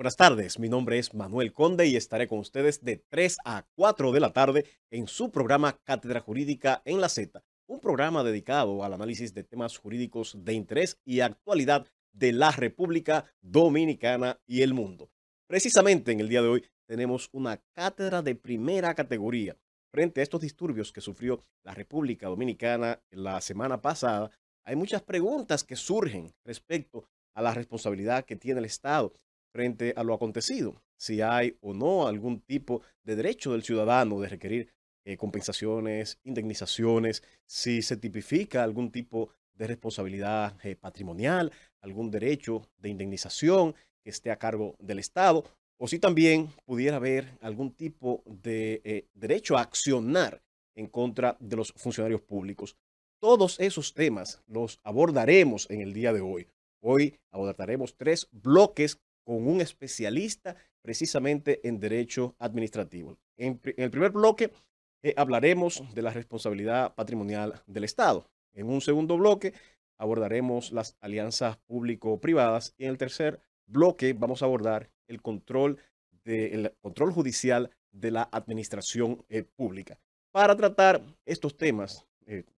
Buenas tardes, mi nombre es Manuel Conde y estaré con ustedes de 3 a 4 de la tarde en su programa Cátedra Jurídica en la Z, un programa dedicado al análisis de temas jurídicos de interés y actualidad de la República Dominicana y el mundo. Precisamente en el día de hoy tenemos una cátedra de primera categoría frente a estos disturbios que sufrió la República Dominicana la semana pasada. Hay muchas preguntas que surgen respecto a la responsabilidad que tiene el Estado frente a lo acontecido, si hay o no algún tipo de derecho del ciudadano de requerir compensaciones, indemnizaciones, si se tipifica algún tipo de responsabilidad patrimonial, algún derecho de indemnización que esté a cargo del Estado, o si también pudiera haber algún tipo de derecho a accionar en contra de los funcionarios públicos. Todos esos temas los abordaremos en el día de hoy. Hoy abordaremos 3 bloques con un especialista precisamente en derecho administrativo. En el primer bloque hablaremos de la responsabilidad patrimonial del Estado. En un segundo bloque abordaremos las alianzas público-privadas. Y en el tercer bloque vamos a abordar el control judicial de la administración pública. Para tratar estos temas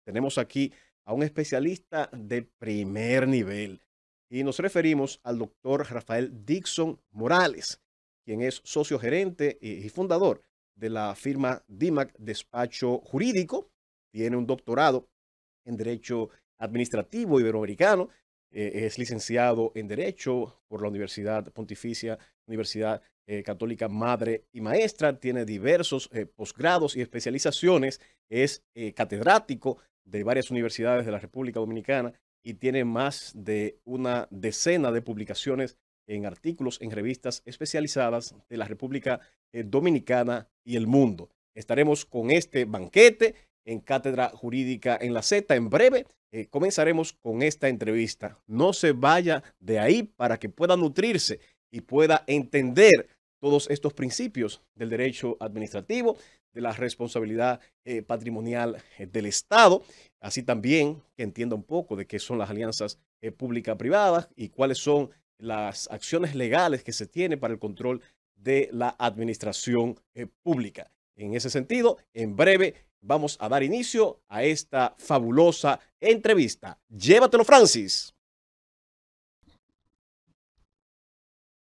tenemos aquí a un especialista de primer nivel. Y nos referimos al doctor Rafael Dixon Morales, quien es socio gerente y fundador de la firma DIMAC Despacho Jurídico. Tiene un doctorado en Derecho Administrativo Iberoamericano. Es licenciado en Derecho por la Universidad Pontificia, Universidad Católica Madre y Maestra. Tiene diversos posgrados y especializaciones. Es catedrático de varias universidades de la República Dominicana y tiene más de una decena de publicaciones en artículos en revistas especializadas de la República Dominicana y el mundo. Estaremos con este banquete en Cátedra Jurídica en la Z. En breve comenzaremos con esta entrevista. No se vaya de ahí para que pueda nutrirse y pueda entender todos estos principios del derecho administrativo, de la responsabilidad patrimonial del Estado, así también que entienda un poco de qué son las alianzas pública-privadas y cuáles son las acciones legales que se tiene para el control de la administración pública. En ese sentido, en breve vamos a dar inicio a esta fabulosa entrevista. Llévatelo, Francis.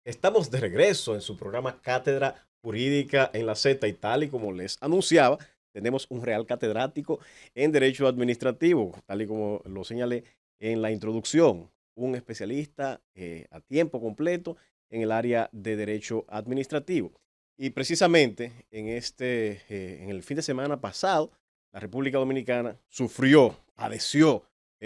Estamos de regreso en su programa Cátedra Jurídica en la Z y tal y como les anunciaba, tenemos un real catedrático en Derecho Administrativo, tal y como lo señalé en la introducción, un especialista a tiempo completo en el área de Derecho Administrativo. Y precisamente en el fin de semana pasado, la República Dominicana padeció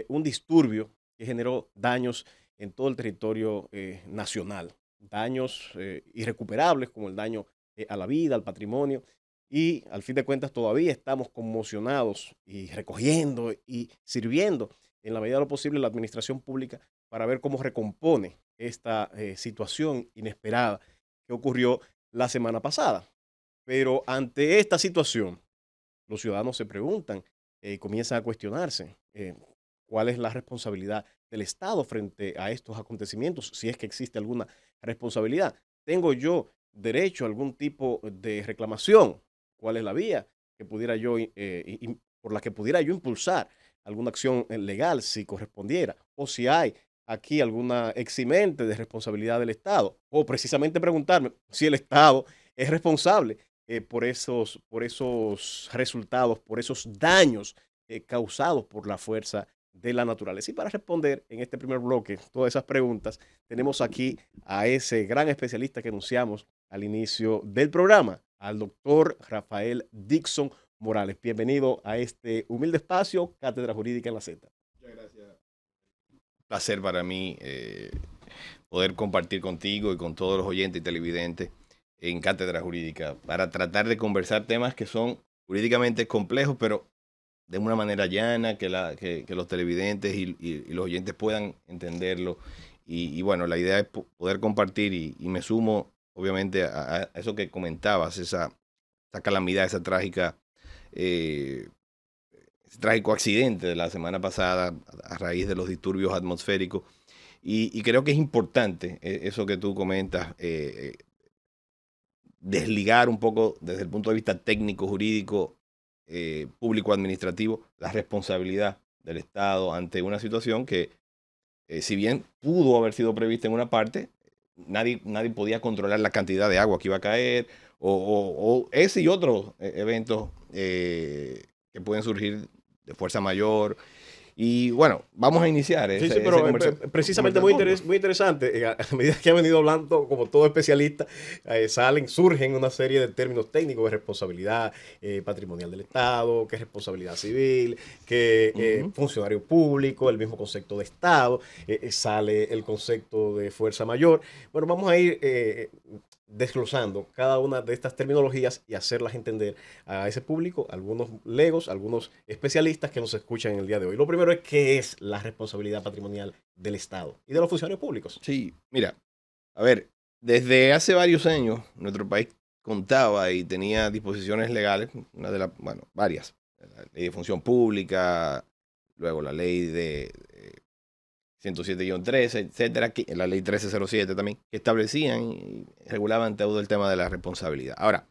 un disturbio que generó daños en todo el territorio nacional, daños irrecuperables como el daño a la vida, al patrimonio, y al fin de cuentas todavía estamos conmocionados y recogiendo y sirviendo en la medida de lo posible la administración pública para ver cómo recompone esta situación inesperada que ocurrió la semana pasada. Pero ante esta situación, los ciudadanos se preguntan y comienzan a cuestionarse cuál es la responsabilidad del Estado frente a estos acontecimientos, si es que existe alguna responsabilidad. ¿Tengo yo derecho a algún tipo de reclamación? ¿Cuál es la vía que pudiera yo, por la que pudiera yo impulsar alguna acción legal si correspondiera? O si hay aquí alguna eximente de responsabilidad del Estado. O precisamente preguntarme si el Estado es responsable por esos resultados, por esos daños causados por la fuerza de la naturaleza. Y para responder en este primer bloque todas esas preguntas, tenemos aquí a ese gran especialista que anunciamos al inicio del programa, al doctor Rafael Dixon Morales. Bienvenido a este humilde espacio, Cátedra Jurídica en la Z. Muchas gracias. Un placer para mí poder compartir contigo y con todos los oyentes y televidentes en Cátedra Jurídica para tratar de conversar temas que son jurídicamente complejos, pero de una manera llana, que los televidentes y los oyentes puedan entenderlo. Y bueno, la idea es poder compartir y me sumo, obviamente, a eso que comentabas, esa calamidad, esa trágica, ese trágico accidente de la semana pasada a raíz de los disturbios atmosféricos. Y creo que es importante eso que tú comentas, desligar un poco desde el punto de vista técnico, jurídico, público-administrativo, la responsabilidad del Estado ante una situación que, si bien pudo haber sido prevista en una parte, nadie podía controlar la cantidad de agua que iba a caer o ese y otros eventos que pueden surgir de fuerza mayor. Y bueno, vamos a iniciar. Sí, pero precisamente muy interesante. A medida que han venido hablando, como todo especialista, surgen una serie de términos técnicos de responsabilidad patrimonial del Estado, que es responsabilidad civil, que funcionario público, el mismo concepto de Estado, sale el concepto de fuerza mayor. Bueno, vamos a ir desglosando cada una de estas terminologías y hacerlas entender a ese público, algunos legos, algunos especialistas que nos escuchan en el día de hoy. Lo primero es, ¿qué es la responsabilidad patrimonial del Estado y de los funcionarios públicos? Sí, mira, a ver, desde hace varios años nuestro país contaba y tenía disposiciones legales, una de las, bueno, varias, la Ley de función pública, luego la Ley de 107-13, etcétera, que, la ley 1307 también, que establecían y regulaban todo el tema de la responsabilidad. Ahora,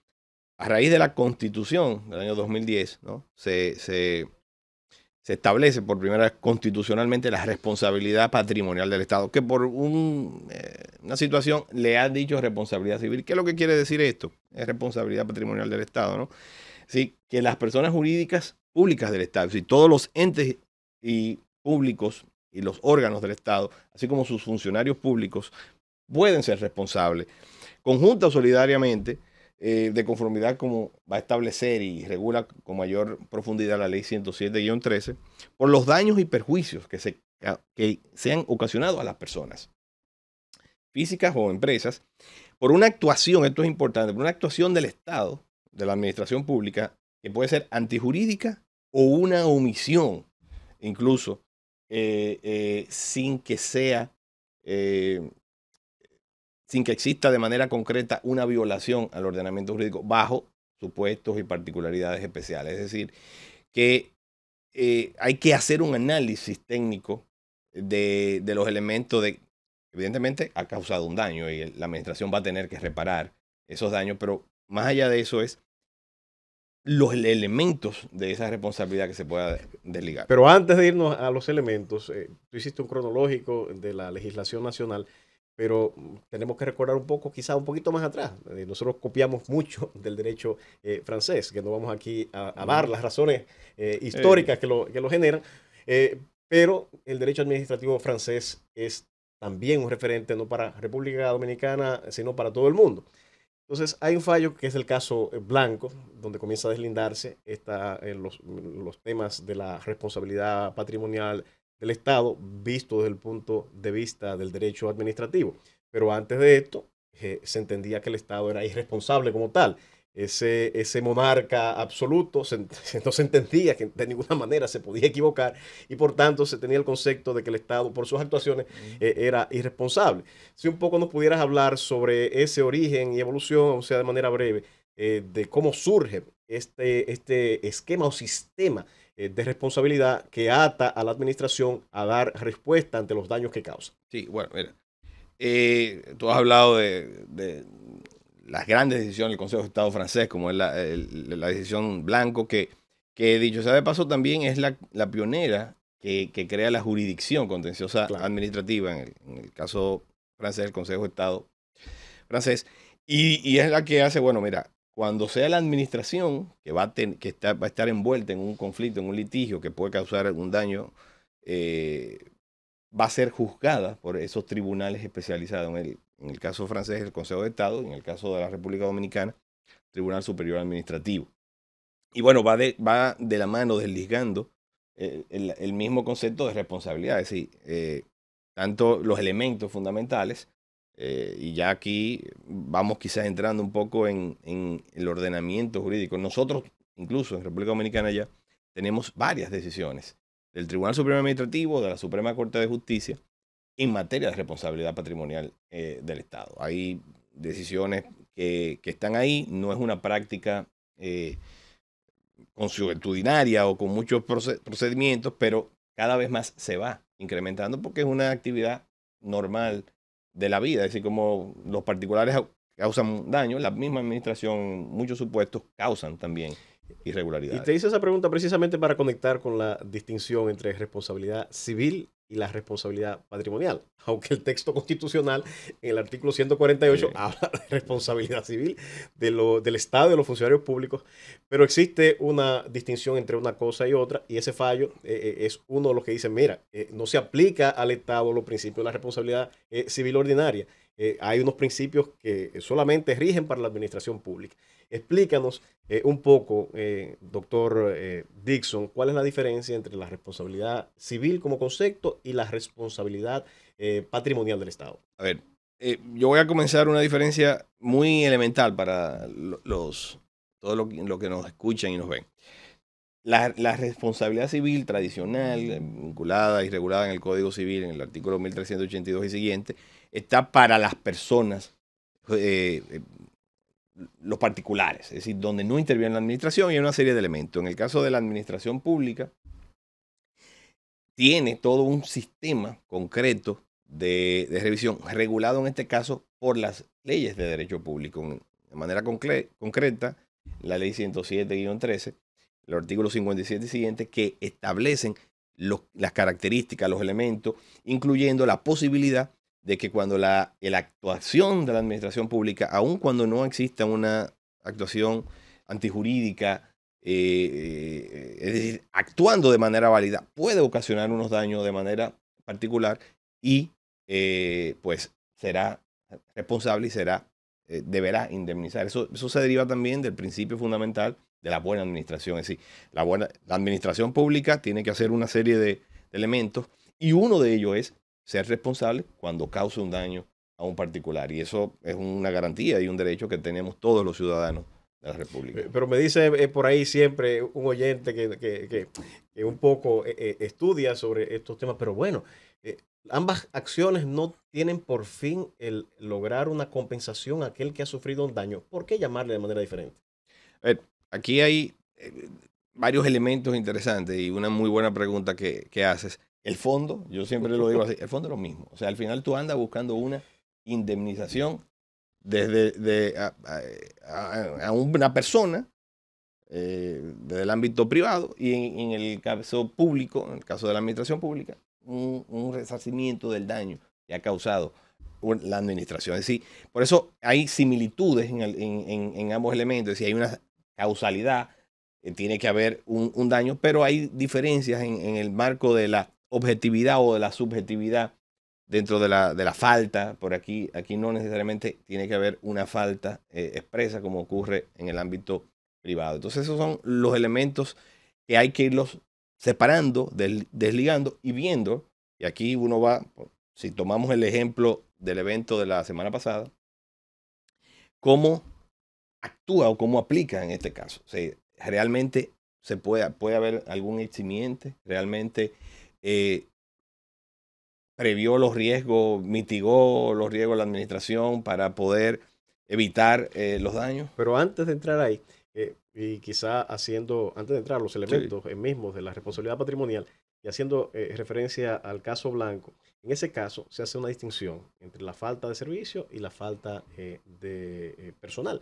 a raíz de la Constitución del año 2010, ¿no? se establece por primera vez constitucionalmente la responsabilidad patrimonial del Estado, que por una situación le ha dicho responsabilidad civil. ¿Qué es lo que quiere decir esto? Es responsabilidad patrimonial del Estado, ¿no? Así que las personas jurídicas públicas del Estado, si todos los entes y públicos y los órganos del Estado, así como sus funcionarios públicos, pueden ser responsables, conjunta o solidariamente, de conformidad como va a establecer y regula con mayor profundidad la Ley 107-13, por los daños y perjuicios que se han ocasionado a las personas físicas o empresas, por una actuación, esto es importante, por una actuación del Estado, de la administración pública, que puede ser antijurídica o una omisión, incluso, sin que sea, sin que exista de manera concreta una violación al ordenamiento jurídico bajo supuestos y particularidades especiales. Es decir, que hay que hacer un análisis técnico de los elementos de, evidentemente, ha causado un daño y la administración va a tener que reparar esos daños, pero más allá de eso es los elementos de esa responsabilidad que se pueda desligar. Pero antes de irnos a los elementos, tú hiciste un cronológico de la legislación nacional, pero tenemos que recordar un poco, quizás un poquito más atrás. Nosotros copiamos mucho del derecho francés, que no vamos aquí a dar las razones históricas que lo generan, pero el derecho administrativo francés es también un referente no para República Dominicana, sino para todo el mundo. Entonces, hay un fallo que es el caso Blanco, donde comienza a deslindarse los temas de la responsabilidad patrimonial del Estado, visto desde el punto de vista del derecho administrativo. Pero antes de esto, se entendía que el Estado era irresponsable como tal. Ese monarca absoluto no se entendía que de ninguna manera se podía equivocar y por tanto se tenía el concepto de que el Estado por sus actuaciones era irresponsable. Si un poco nos pudieras hablar sobre ese origen y evolución, o sea, de manera breve, de cómo surge este esquema o sistema de responsabilidad que ata a la administración a dar respuesta ante los daños que causa. Sí, bueno, mira, tú has hablado de las grandes decisiones del Consejo de Estado francés, como es la decisión Blanco, que dicho sea de paso también es la pionera que crea la jurisdicción contenciosa administrativa, en el caso francés, el Consejo de Estado francés, y es la que hace, bueno, mira, cuando sea la administración que va a estar envuelta en un conflicto, en un litigio que puede causar algún daño, va a ser juzgada por esos tribunales especializados en el caso francés, el Consejo de Estado, en el caso de la República Dominicana, Tribunal Superior Administrativo. Y bueno, va de la mano desligando el mismo concepto de responsabilidad, es decir, tanto los elementos fundamentales, y ya aquí vamos quizás entrando un poco en el ordenamiento jurídico. Nosotros, incluso en República Dominicana ya, tenemos varias decisiones del Tribunal Supremo Administrativo, de la Suprema Corte de Justicia, en materia de responsabilidad patrimonial del Estado. Hay decisiones que están ahí, no es una práctica consuetudinaria o con muchos procedimientos, pero cada vez más se va incrementando porque es una actividad normal de la vida. Es decir, como los particulares causan daño, la misma administración, muchos supuestos, causan también irregularidades. Y te hice esa pregunta precisamente para conectar con la distinción entre responsabilidad civil y la responsabilidad patrimonial, aunque el texto constitucional en el artículo 148 habla de responsabilidad civil del Estado y de los funcionarios públicos, pero existe una distinción entre una cosa y otra, y ese fallo es uno de los que dice, mira, no se aplica al Estado los principios de la responsabilidad civil ordinaria. Hay unos principios que solamente rigen para la administración pública. Explícanos un poco, doctor Dixon, cuál es la diferencia entre la responsabilidad civil como concepto y la responsabilidad patrimonial del Estado. A ver, yo voy a comenzar una diferencia muy elemental para todos los que nos escuchan y nos ven. La responsabilidad civil tradicional, vinculada y regulada en el Código Civil, en el artículo 1382 y siguiente, está para las personas, los particulares, es decir, donde no interviene la administración y hay una serie de elementos. En el caso de la administración pública, tiene todo un sistema concreto de revisión, regulado en este caso por las leyes de derecho público. De manera concreta, la ley 107-13, el artículo 57 y siguiente, que establecen las características, los elementos, incluyendo la posibilidad de que cuando la actuación de la administración pública, aun cuando no exista una actuación antijurídica, es decir, actuando de manera válida, puede ocasionar unos daños de manera particular y pues será responsable y deberá indemnizar. Eso se deriva también del principio fundamental de la buena administración. Es decir, la administración pública tiene que hacer una serie de elementos y uno de ellos es ser responsable cuando cause un daño a un particular. Y eso es una garantía y un derecho que tenemos todos los ciudadanos de la República. Pero me dice por ahí siempre un oyente que un poco estudia sobre estos temas, pero bueno, ambas acciones no tienen por fin el lograr una compensación a aquel que ha sufrido un daño. ¿Por qué llamarle de manera diferente? Aquí hay varios elementos interesantes y una muy buena pregunta que haces. El fondo, yo siempre lo digo así, el fondo es lo mismo. O sea, al final tú andas buscando una indemnización a una persona desde el ámbito privado y en el caso público, en el caso de la administración pública, un resarcimiento del daño que ha causado la administración. Es decir, por eso hay similitudes en ambos elementos. Es decir, hay una causalidad, tiene que haber un daño, pero hay diferencias en el marco de la objetividad o de la subjetividad dentro de la falta. Por aquí no necesariamente tiene que haber una falta expresa como ocurre en el ámbito privado. Entonces esos son los elementos que hay que irlos separando, desligando y viendo. Y aquí uno va, si tomamos el ejemplo del evento de la semana pasada, cómo actúa o cómo aplica en este caso. O sea, realmente puede haber algún eximiente, realmente previó los riesgos, mitigó los riesgos de la administración para poder evitar los daños. Pero antes de entrar ahí, y quizá antes de entrar los elementos mismos de la responsabilidad patrimonial y haciendo referencia al caso Blanco, en ese caso se hace una distinción entre la falta de servicio y la falta de personal.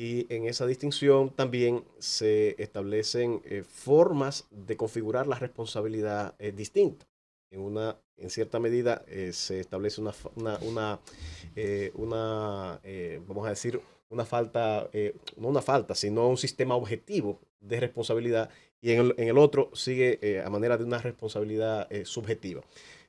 Y en esa distinción también se establecen formas de configurar la responsabilidad distinta. En cierta medida se establece vamos a decir, una falta, no una falta, sino un sistema objetivo de responsabilidad. Y en el otro sigue a manera de una responsabilidad subjetiva.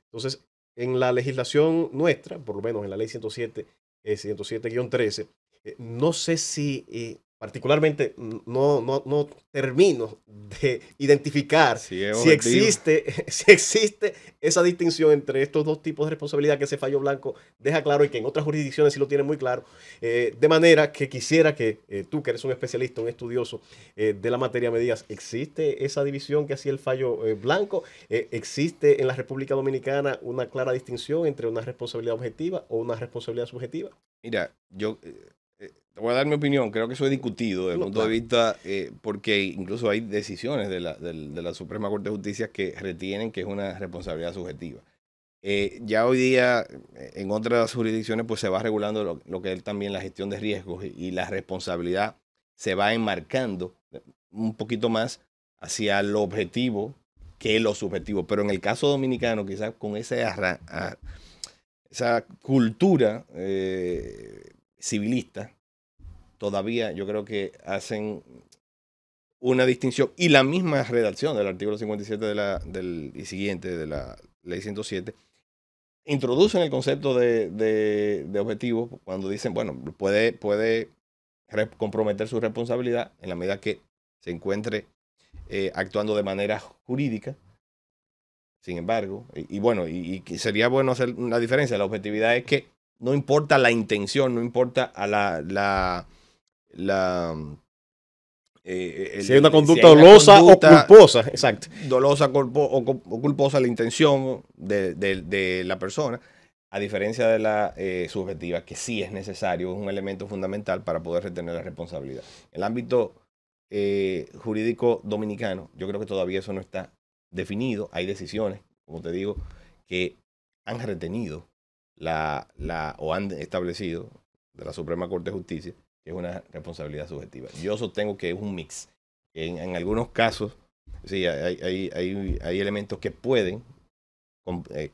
Entonces, en la legislación nuestra, por lo menos en la ley 107-13, no sé si particularmente no termino de identificar si existe esa distinción entre estos dos tipos de responsabilidad que ese fallo Blanco deja claro y que en otras jurisdicciones sí lo tienen muy claro. De manera que quisiera que tú, que eres un especialista, un estudioso de la materia, me digas, ¿existe esa división que hacía el fallo Blanco? ¿Existe en la República Dominicana una clara distinción entre una responsabilidad objetiva o una responsabilidad subjetiva? Mira, yo... te voy a dar mi opinión, creo que eso es discutido desde el punto de vista, porque incluso hay decisiones de la Suprema Corte de Justicia que retienen que es una responsabilidad subjetiva. Ya hoy día en otras jurisdicciones pues se va regulando lo que es también la gestión de riesgos y la responsabilidad se va enmarcando un poquito más hacia lo objetivo que lo subjetivo. Pero en el caso dominicano quizás con esa cultura civilista todavía yo creo que hacen una distinción y la misma redacción del artículo 57 y siguiente de la Ley 107 introducen el concepto de objetivo cuando dicen, bueno, puede comprometer su responsabilidad en la medida que se encuentre actuando de manera jurídica. Sin embargo, y sería bueno hacer una diferencia. La objetividad es que no importa la intención, no importa a si hay una conducta dolosa o culposa. Exacto. Dolosa o culposa la intención de la persona, a diferencia de la subjetiva, que sí es necesario, es un elemento fundamental para poder retener la responsabilidad. El ámbito jurídico dominicano, yo creo que todavía eso no está definido. Hay decisiones, como te digo, que han retenido o han establecido de la Suprema Corte de Justicia, que es una responsabilidad subjetiva. Yo sostengo que es un mix. En algunos casos, sí, hay elementos que pueden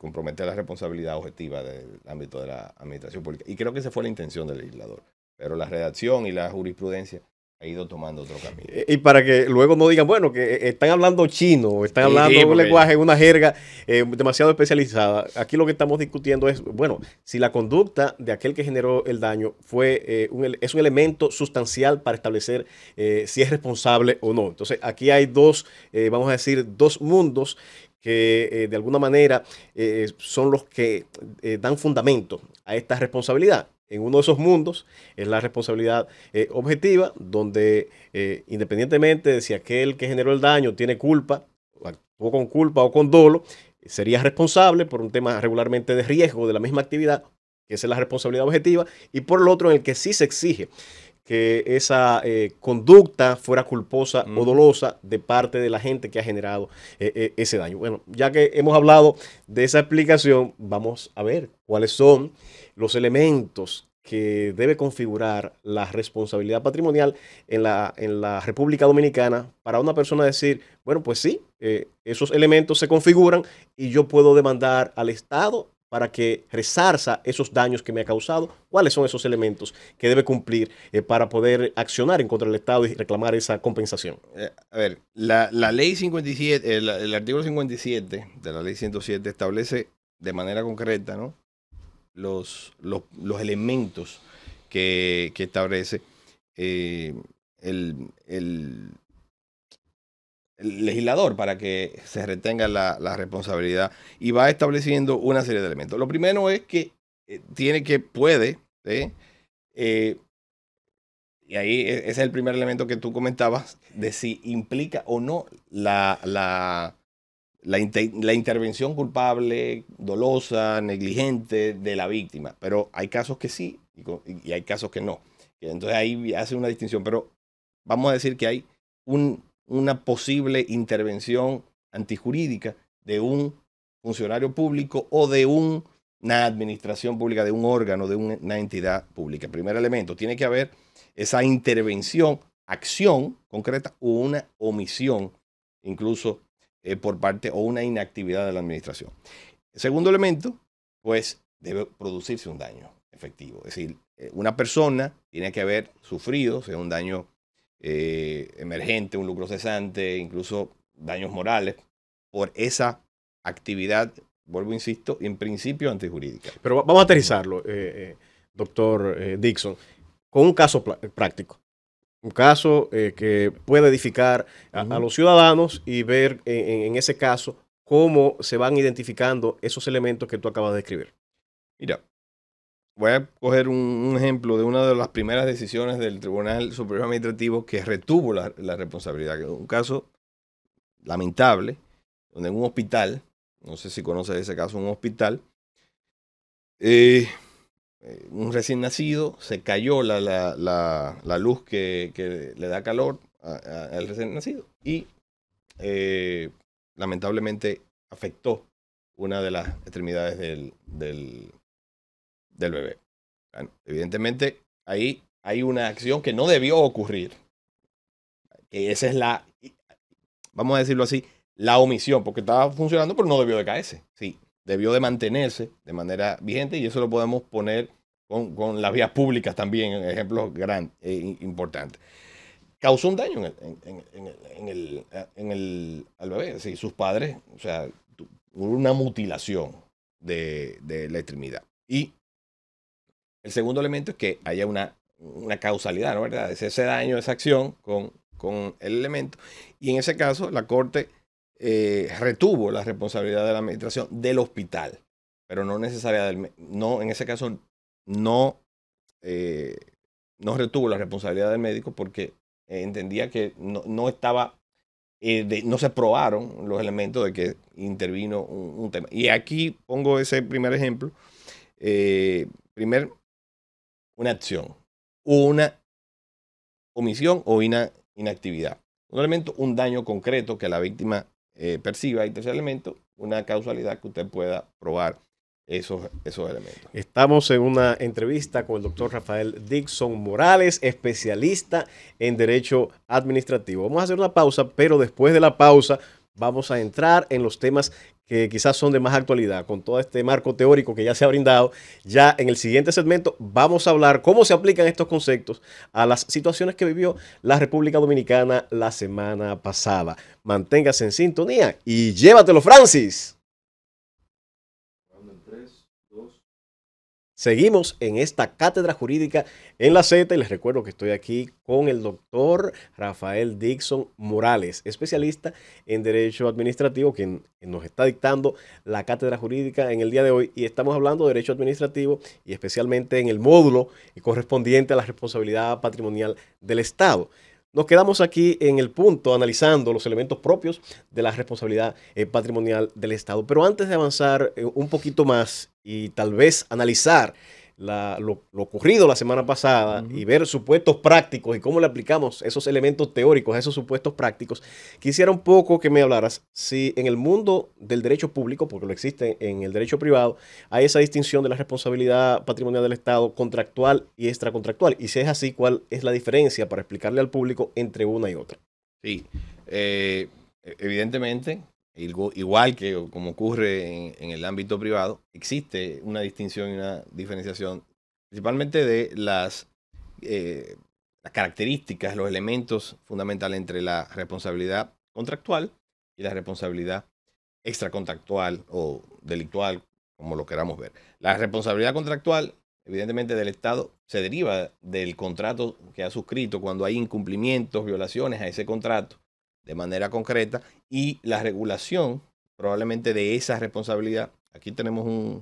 comprometer la responsabilidad objetiva del ámbito de la administración pública. Y creo que esa fue la intención del legislador. Pero la redacción y la jurisprudencia ha ido tomando otro camino. Y para que luego no digan, bueno, que están hablando chino, están hablando un lenguaje, una jerga demasiado especializada. Aquí lo que estamos discutiendo es, bueno, si la conducta de aquel que generó el daño es un elemento sustancial para establecer si es responsable o no. Entonces, aquí hay dos mundos que de alguna manera son los que dan fundamento a esta responsabilidad. En uno de esos mundos es la responsabilidad objetiva, donde independientemente de si aquel que generó el daño tiene culpa, o actuó con culpa o con dolo, sería responsable por un tema regularmente de riesgo de la misma actividad, que esa es la responsabilidad objetiva, y por el otro en el que sí se exige que esa conducta fuera culposa o dolosa de parte de la gente que ha generado ese daño. Bueno, ya que hemos hablado de esa explicación, vamos a ver cuáles son los elementos que debe configurar la responsabilidad patrimonial en la República Dominicana para una persona decir, bueno, pues sí, esos elementos se configuran y yo puedo demandar al Estado para que resarza esos daños que me ha causado. ¿Cuáles son esos elementos que debe cumplir para poder accionar en contra del Estado y reclamar esa compensación? A ver, la ley 57, el artículo 57 de la ley 107 establece de manera concreta, ¿no?, los elementos que establece el legislador para que se retenga la responsabilidad, y va estableciendo una serie de elementos. Lo primero es que y ahí ese es el primer elemento que tú comentabas, de si implica o no la intervención culpable, dolosa, negligente de la víctima. Pero hay casos que sí y hay casos que no. Entonces ahí hace una distinción, pero vamos a decir que hay una posible intervención antijurídica de un funcionario público o de una administración pública, de un órgano, de una entidad pública. Primer elemento, tiene que haber esa intervención, acción concreta o una omisión, incluso por parte o una inactividad de la administración. Segundo elemento, pues debe producirse un daño efectivo. Es decir, una persona tiene que haber sufrido, o sea, un daño emergente, un lucro cesante, incluso daños morales, por esa actividad, vuelvo, insisto, en principio antijurídica. Pero vamos a aterrizarlo, doctor Dixon, con un caso práctico. Un caso que puede edificar a los ciudadanos y ver en ese caso cómo se van identificando esos elementos que tú acabas de describir. Mira, voy a coger un ejemplo de una de las primeras decisiones del Tribunal Superior Administrativo que retuvo la responsabilidad. Un caso lamentable, donde en un hospital, no sé si conoces ese caso, un hospital, un recién nacido, se cayó la luz que le da calor al recién nacido y lamentablemente afectó una de las extremidades del bebé. Bueno, evidentemente, ahí hay una acción que no debió ocurrir. Esa es la, vamos a decirlo así, la omisión, porque estaba funcionando, pero no debió de caerse. Sí, debió de mantenerse de manera vigente, y eso lo podemos poner con las vías públicas también, ejemplos importantes. Causó un daño al bebé, sí, sus padres, o sea, una mutilación de la extremidad. Y el segundo elemento es que haya una causalidad, ¿no? ¿Verdad? Es ese daño, esa acción con el elemento. Y en ese caso, la Corte retuvo la responsabilidad de la administración del hospital, pero no necesariamente, no, en ese caso no retuvo la responsabilidad del médico porque entendía que no estaba, no se probaron los elementos de que intervino un tema. Y aquí pongo ese primer ejemplo. Una acción, una omisión o inactividad. Un elemento, un daño concreto que la víctima perciba. Y tercer elemento, una causalidad que usted pueda probar esos elementos. Estamos en una entrevista con el doctor Rafael Dixon Morales, especialista en Derecho Administrativo. Vamos a hacer una pausa, pero después de la pausa vamos a entrar en los temas que quizás son de más actualidad, con todo este marco teórico que ya se ha brindado. Ya en el siguiente segmento vamos a hablar cómo se aplican estos conceptos a las situaciones que vivió la República Dominicana la semana pasada. Manténgase en sintonía y llévatelo, Francis. Seguimos en esta Cátedra Jurídica en la Z y les recuerdo que estoy aquí con el doctor Rafael Dixon Morales, especialista en Derecho Administrativo, quien nos está dictando la Cátedra Jurídica en el día de hoy, y estamos hablando de Derecho Administrativo y especialmente en el módulo correspondiente a la responsabilidad patrimonial del Estado. Nos quedamos aquí en el punto analizando los elementos propios de la responsabilidad patrimonial del Estado. Pero antes de avanzar un poquito más y tal vez analizar lo ocurrido la semana pasada y ver supuestos prácticos y cómo le aplicamos esos elementos teóricos a esos supuestos prácticos, quisiera un poco que me hablaras si en el mundo del derecho público, porque lo existe en el derecho privado, hay esa distinción de la responsabilidad patrimonial del Estado contractual y extracontractual. Y si es así, ¿cuál es la diferencia para explicarle al público entre una y otra? Sí, evidentemente, igual que como ocurre en el ámbito privado, existe una distinción y una diferenciación principalmente de las características, los elementos fundamentales entre la responsabilidad contractual y la responsabilidad extracontractual o delictual, como lo queramos ver. La responsabilidad contractual, evidentemente, del Estado se deriva del contrato que ha suscrito cuando hay incumplimientos, violaciones a ese contrato de manera concreta, y la regulación probablemente de esa responsabilidad. Aquí tenemos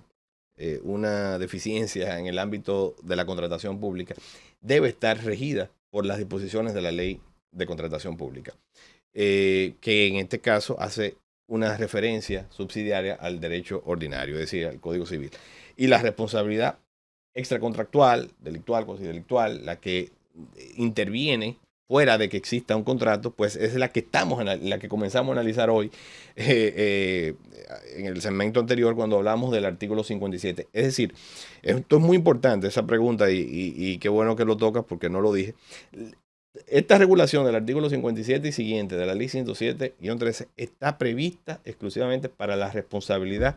una deficiencia en el ámbito de la contratación pública. Debe estar regida por las disposiciones de la Ley de Contratación Pública, que en este caso hace una referencia subsidiaria al derecho ordinario, es decir, al Código Civil. Y la responsabilidad extracontractual, delictual, cuasidelictual, la que interviene fuera de que exista un contrato, pues es la que comenzamos a analizar hoy en el segmento anterior cuando hablamos del artículo 57. Es decir, esto es muy importante, esa pregunta, y qué bueno que lo tocas porque no lo dije. Esta regulación del artículo 57 y siguiente de la Ley 107-13 está prevista exclusivamente para la responsabilidad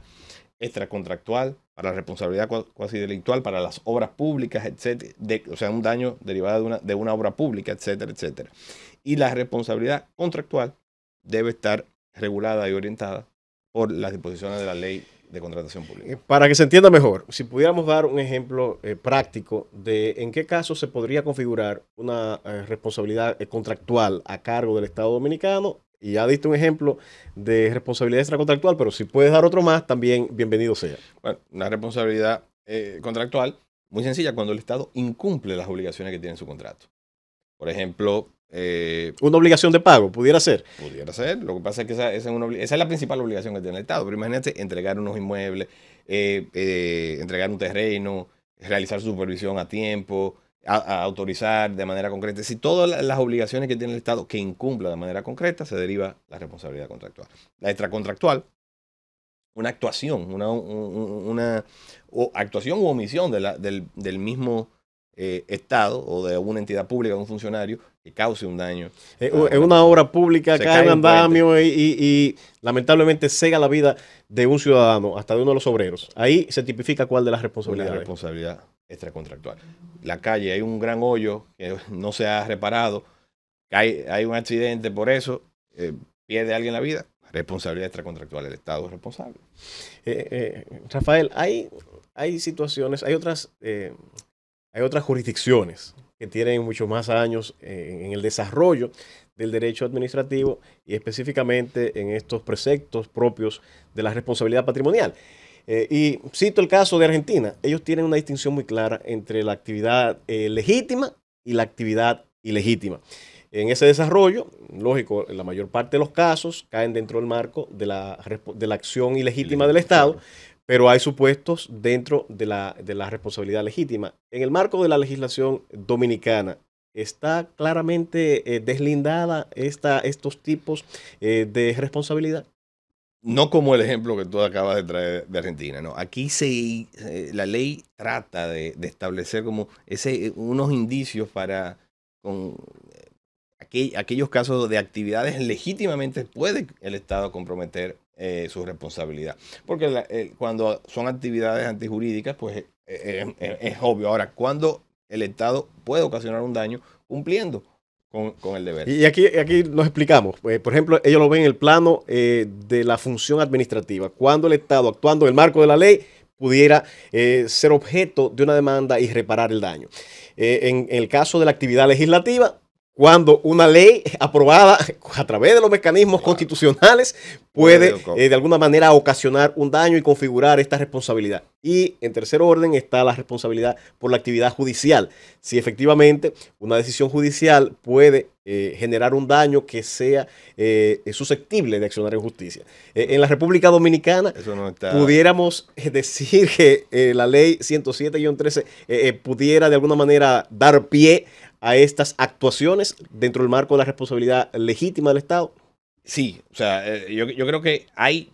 extracontractual, para la responsabilidad cuasidelictual, para las obras públicas, etcétera, o sea, un daño derivado de una obra pública, etcétera, etcétera. Y la responsabilidad contractual debe estar regulada y orientada por las disposiciones de la Ley de Contratación Pública. Para que se entienda mejor, si pudiéramos dar un ejemplo práctico de en qué caso se podría configurar una responsabilidad contractual a cargo del Estado Dominicano. Y ya diste un ejemplo de responsabilidad extracontractual, pero si puedes dar otro más, también bienvenido sea. Bueno, una responsabilidad contractual muy sencilla, cuando el Estado incumple las obligaciones que tiene en su contrato. Por ejemplo, una obligación de pago, ¿pudiera ser? Pudiera ser. Lo que pasa es que esa es la principal obligación que tiene el Estado. Pero imagínate entregar unos inmuebles, entregar un terreno, realizar supervisión a tiempo, a autorizar de manera concreta. Si todas las obligaciones que tiene el Estado que incumpla de manera concreta, se deriva la responsabilidad contractual. La extracontractual, una actuación, actuación u omisión de del mismo Estado o de una entidad pública, de un funcionario, que cause un daño. Es una obra pública, cae en andamio y lamentablemente cega la vida de un ciudadano, hasta de uno de los obreros. Ahí se tipifica cuál de las responsabilidades. La responsabilidad extracontractual. La calle, hay un gran hoyo que no se ha reparado, hay un accidente por eso, pierde alguien la vida. Responsabilidad extracontractual, el Estado es responsable. Rafael, hay situaciones, hay otras jurisdicciones que tienen muchos más años en el desarrollo del derecho administrativo y específicamente en estos preceptos propios de la responsabilidad patrimonial. Y cito el caso de Argentina. Ellos tienen una distinción muy clara entre la actividad legítima y la actividad ilegítima. En ese desarrollo, lógico, la mayor parte de los casos caen dentro del marco de la acción ilegítima del Estado, pero hay supuestos dentro de la responsabilidad legítima. En el marco de la legislación dominicana, ¿está claramente deslindada estos tipos de responsabilidad? No como el ejemplo que tú acabas de traer de Argentina, ¿no? Aquí la ley trata de establecer como unos indicios para aquellos casos de actividades legítimamente puede el Estado comprometer su responsabilidad. Porque cuando son actividades antijurídicas, pues es obvio. Ahora, cuando el Estado puede ocasionar un daño cumpliendo con el deber. Y aquí nos explicamos. Pues, por ejemplo, ellos lo ven en el plano de la función administrativa. Cuando el Estado, actuando en el marco de la ley, pudiera ser objeto de una demanda y reparar el daño. En el caso de la actividad legislativa, cuando una ley aprobada a través de los mecanismos constitucionales puede de alguna manera ocasionar un daño y configurar esta responsabilidad. Y en tercer orden está la responsabilidad por la actividad judicial. Si efectivamente una decisión judicial puede generar un daño que sea susceptible de accionar en justicia. En la República Dominicana no está... pudiéramos decir que la ley 107-13 pudiera de alguna manera dar pie a estas actuaciones dentro del marco de la responsabilidad legítima del Estado? Sí, o sea, yo creo que hay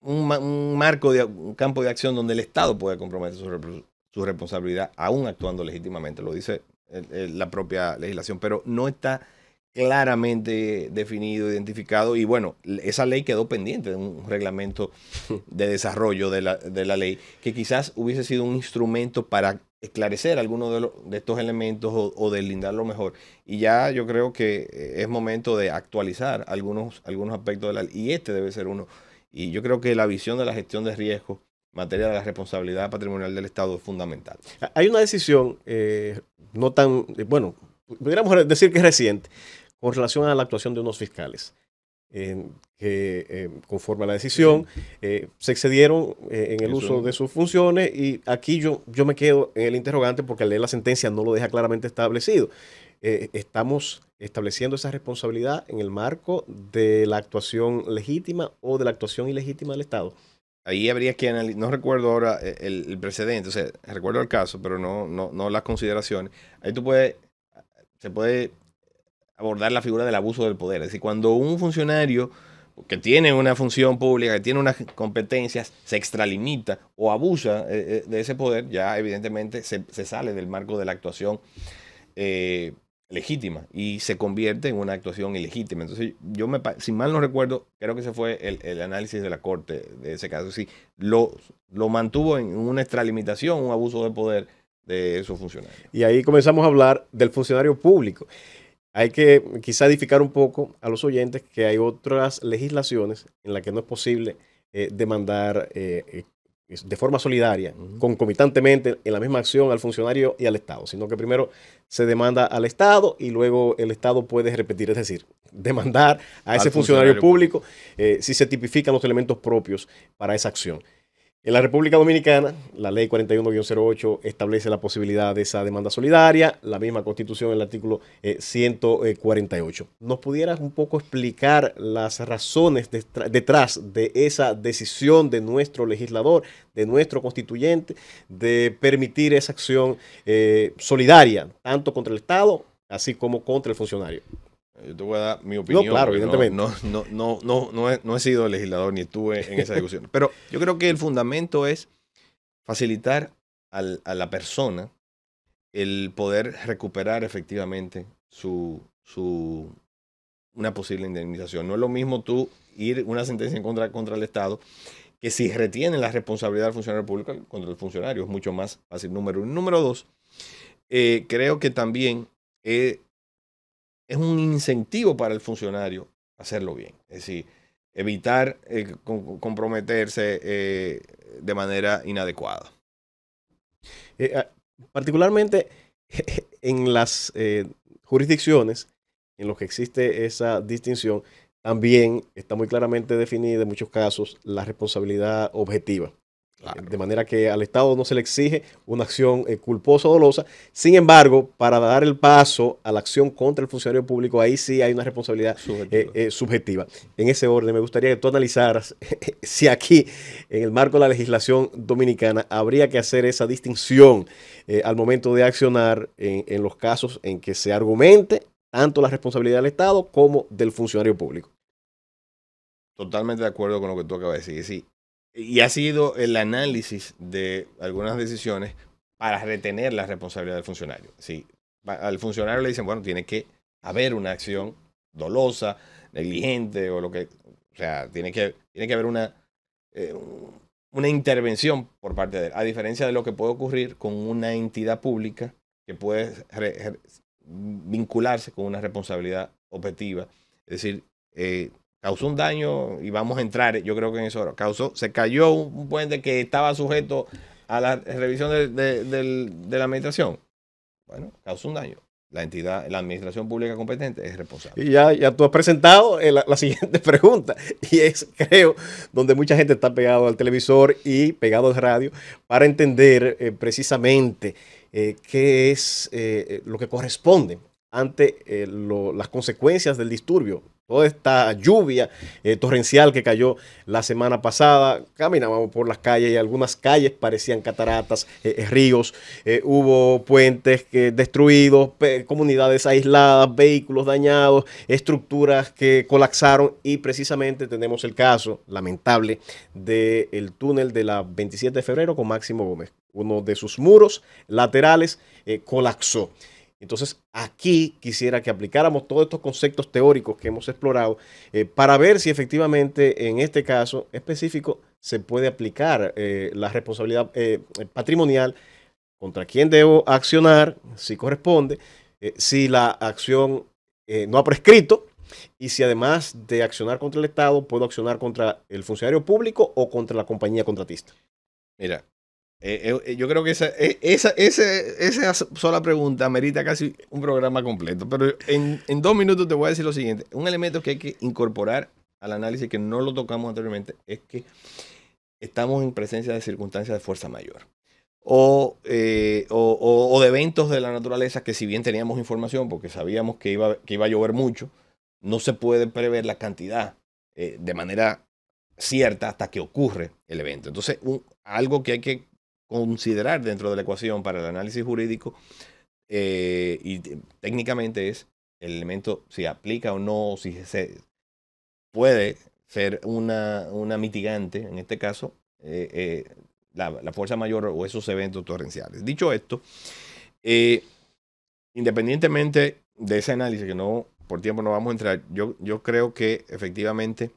un marco, un campo de acción donde el Estado puede comprometer su responsabilidad aún actuando legítimamente, lo dice la propia legislación, pero no está claramente definido, identificado, y bueno, esa ley quedó pendiente de un reglamento de desarrollo de la ley que quizás hubiese sido un instrumento para esclarecer algunos de estos elementos o deslindarlo mejor. Y ya yo creo que es momento de actualizar algunos aspectos de la ley. Y este debe ser uno. Y yo creo que la visión de la gestión de riesgos en materia de la responsabilidad patrimonial del Estado es fundamental. Hay una decisión no tan, bueno, pudiéramos decir que es reciente, con relación a la actuación de unos fiscales. Que conforme a la decisión se excedieron en el uso de sus funciones, y aquí yo me quedo en el interrogante porque al leer la sentencia no lo deja claramente establecido. ¿Estamos estableciendo esa responsabilidad en el marco de la actuación legítima o de la actuación ilegítima del Estado? Ahí habría que analizar, no recuerdo ahora el precedente, o sea, recuerdo el caso, pero no las consideraciones. Ahí se puede abordar la figura del abuso del poder. Es decir, cuando un funcionario que tiene una función pública, que tiene unas competencias, se extralimita o abusa de ese poder, ya evidentemente se sale del marco de la actuación legítima y se convierte en una actuación ilegítima. Entonces, si mal no recuerdo, creo que ese fue el análisis de la Corte de ese caso. Sí, lo mantuvo en una extralimitación, un abuso de poder de esos funcionarios. Y ahí comenzamos a hablar del funcionario público. Hay que quizá edificar un poco a los oyentes que hay otras legislaciones en las que no es posible demandar de forma solidaria, concomitantemente en la misma acción al funcionario y al Estado, sino que primero se demanda al Estado y luego el Estado puede repetir, es decir, demandar a ese funcionario público si se tipifican los elementos propios para esa acción. En la República Dominicana, la Ley 41-08 establece la posibilidad de esa demanda solidaria, la misma Constitución, el artículo 148. ¿Nos pudieras un poco explicar las razones detrás de esa decisión de nuestro legislador, de nuestro constituyente, de permitir esa acción solidaria, tanto contra el Estado, así como contra el funcionario? Yo te voy a dar mi opinión. No, claro, evidentemente. No he sido legislador ni estuve en esa discusión. Pero yo creo que el fundamento es facilitar a la persona el poder recuperar efectivamente una posible indemnización. No es lo mismo tú ir una sentencia en contra el Estado, que si retienen la responsabilidad del funcionario público contra el funcionario. Es mucho más fácil, número uno. Número dos, creo que también es un incentivo para el funcionario hacerlo bien. Es decir, evitar comprometerse de manera inadecuada. Particularmente en las jurisdicciones en las que existe esa distinción, también está muy claramente definida en muchos casos la responsabilidad objetiva. Claro. De manera que al Estado no se le exige una acción culposa o dolosa. Sin embargo, para dar el paso a la acción contra el funcionario público, ahí sí hay una responsabilidad subjetiva. En ese orden, me gustaría que tú analizaras si aquí, en el marco de la legislación dominicana, habría que hacer esa distinción al momento de accionar en los casos en que se argumente tanto la responsabilidad del Estado como del funcionario público. Totalmente de acuerdo con lo que tú acabas de decir. Sí. Y ha sido el análisis de algunas decisiones para retener la responsabilidad del funcionario. Sí, al funcionario le dicen, bueno, tiene que haber una acción dolosa, negligente o lo que... O sea, tiene que haber una intervención por parte de él. A diferencia de lo que puede ocurrir con una entidad pública que puede vincularse con una responsabilidad objetiva. Es decir... causó un daño y vamos a entrar, yo creo que en eso se cayó un puente que estaba sujeto a la revisión de la administración. Bueno, causó un daño. La administración pública competente es responsable. Y ya tú has presentado la siguiente pregunta, y es, creo, donde mucha gente está pegado al televisor y pegado al radio para entender precisamente qué es lo que corresponde ante las consecuencias del disturbio. Toda esta lluvia torrencial que cayó la semana pasada, caminábamos por las calles y algunas calles parecían cataratas, ríos, hubo puentes destruidos, comunidades aisladas, vehículos dañados, estructuras que colapsaron, y precisamente tenemos el caso lamentable del túnel de la 27 de febrero con Máximo Gómez. Uno de sus muros laterales colapsó. Entonces, aquí quisiera que aplicáramos todos estos conceptos teóricos que hemos explorado para ver si efectivamente en este caso específico se puede aplicar la responsabilidad patrimonial, contra quién debo accionar, si corresponde, si la acción no ha prescrito, y si además de accionar contra el Estado, puedo accionar contra el funcionario público o contra la compañía contratista. Mira. Yo creo que esa sola pregunta merita casi un programa completo, pero en 2 minutos te voy a decir lo siguiente. Un elemento que hay que incorporar al análisis, que no lo tocamos anteriormente, es que estamos en presencia de circunstancias de fuerza mayor o de eventos de la naturaleza que, si bien teníamos información porque sabíamos que iba a llover mucho, no se puede prever la cantidad de manera cierta hasta que ocurre el evento. Entonces, algo que hay que considerar dentro de la ecuación para el análisis jurídico y técnicamente es el elemento si aplica o no, si puede ser una mitigante, en este caso, la fuerza mayor o esos eventos torrenciales. Dicho esto, independientemente de ese análisis, que no por tiempo no vamos a entrar, yo creo que efectivamente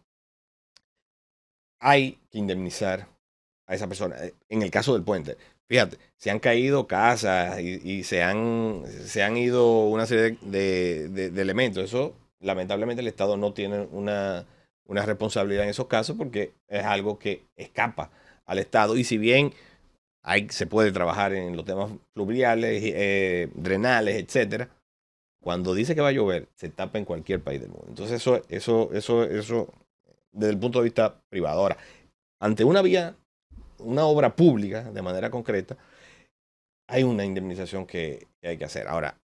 hay que indemnizar a esa persona. En el caso del puente, fíjate, se han caído casas y se han ido una serie de elementos. Eso, lamentablemente, el Estado no tiene una responsabilidad en esos casos porque es algo que escapa al Estado. Y si bien se puede trabajar en los temas fluviales, drenales, etcétera, cuando dice que va a llover, se tapa en cualquier país del mundo. Entonces, eso desde el punto de vista privado. Ahora, ante una obra pública, de manera concreta, hay una indemnización que hay que hacer. Ahora,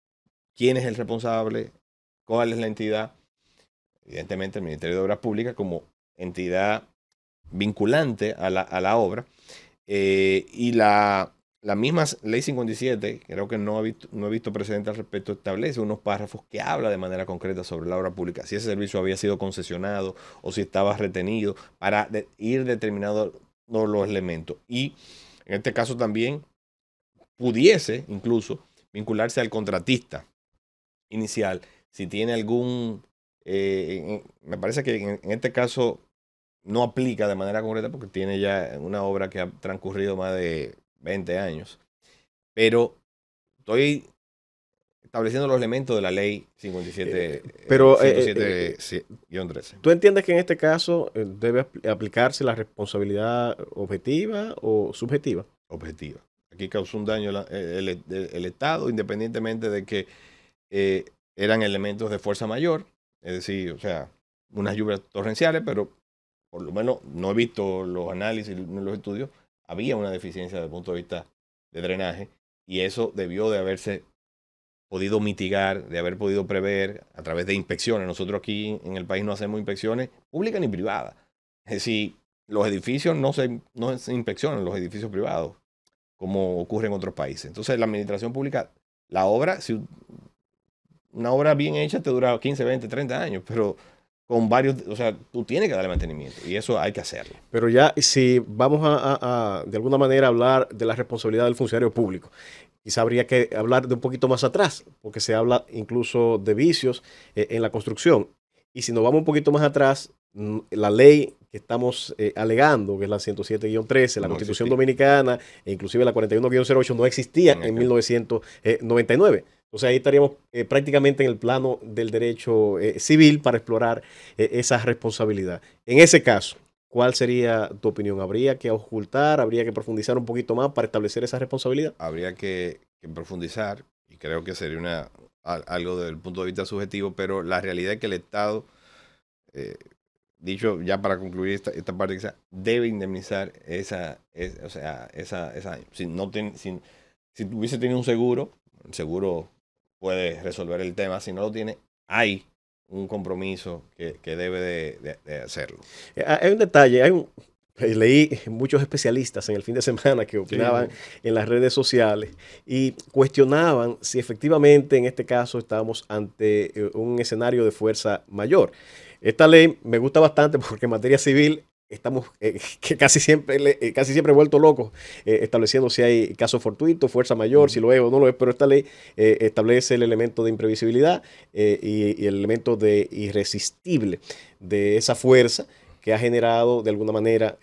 ¿quién es el responsable? ¿Cuál es la entidad? Evidentemente, el Ministerio de Obras Públicas, como entidad vinculante a la obra, y la La misma Ley 57, creo que no he visto precedente al respecto, establece unos párrafos que habla de manera concreta sobre la obra pública, si ese servicio había sido concesionado o si estaba retenido, para ir determinando los elementos. Y en este caso también pudiese incluso vincularse al contratista inicial, si tiene algún... me parece que en este caso no aplica de manera concreta porque tiene ya una obra que ha transcurrido más de 20 años. Pero estoy estableciendo los elementos de la ley 57-13. ¿Tú entiendes que en este caso debe aplicarse la responsabilidad objetiva o subjetiva? Objetiva. Aquí causó un daño el Estado, independientemente de que eran elementos de fuerza mayor, es decir, o sea, unas lluvias torrenciales, pero por lo menos no he visto los análisis ni los estudios, había una deficiencia desde el punto de vista de drenaje y eso debió de haberse podido mitigar, de haber podido prever a través de inspecciones. Nosotros aquí en el país no hacemos inspecciones públicas ni privadas. Es decir, los edificios no se inspeccionan, los edificios privados, como ocurre en otros países. Entonces, la administración pública, la obra, si una obra bien hecha te dura 15, 20, 30 años, pero con varios, o sea, tú tienes que darle mantenimiento y eso hay que hacerlo. Pero ya, si vamos a de alguna manera hablar de la responsabilidad del funcionario público, quizá habría que hablar de un poquito más atrás, porque se habla incluso de vicios en la construcción. Y si nos vamos un poquito más atrás, la ley que estamos alegando, que es la 107-13, la Constitución Dominicana, e inclusive la 41-08, no existía en 1999. O sea, ahí estaríamos prácticamente en el plano del derecho civil para explorar esa responsabilidad. En ese caso, ¿cuál sería tu opinión? ¿Habría que ocultar? ¿Habría que profundizar un poquito más para establecer esa responsabilidad? Habría que profundizar, y creo que sería algo desde el punto de vista subjetivo, pero la realidad es que el Estado, dicho ya para concluir esta parte, quizá, debe indemnizar esa si hubiese tenido un seguro, el seguro puede resolver el tema. Si no lo tiene, hay un compromiso que debe de hacerlo. Hay un detalle, leí muchos especialistas en el fin de semana que opinaban en las redes sociales y cuestionaban si efectivamente en este caso estamos ante un escenario de fuerza mayor. Esta ley me gusta bastante porque en materia civil estamos que casi siempre vuelto locos estableciendo si hay caso fortuito, fuerza mayor, si lo es o no lo es, pero esta ley establece el elemento de imprevisibilidad y el elemento de irresistible de esa fuerza que ha generado de alguna manera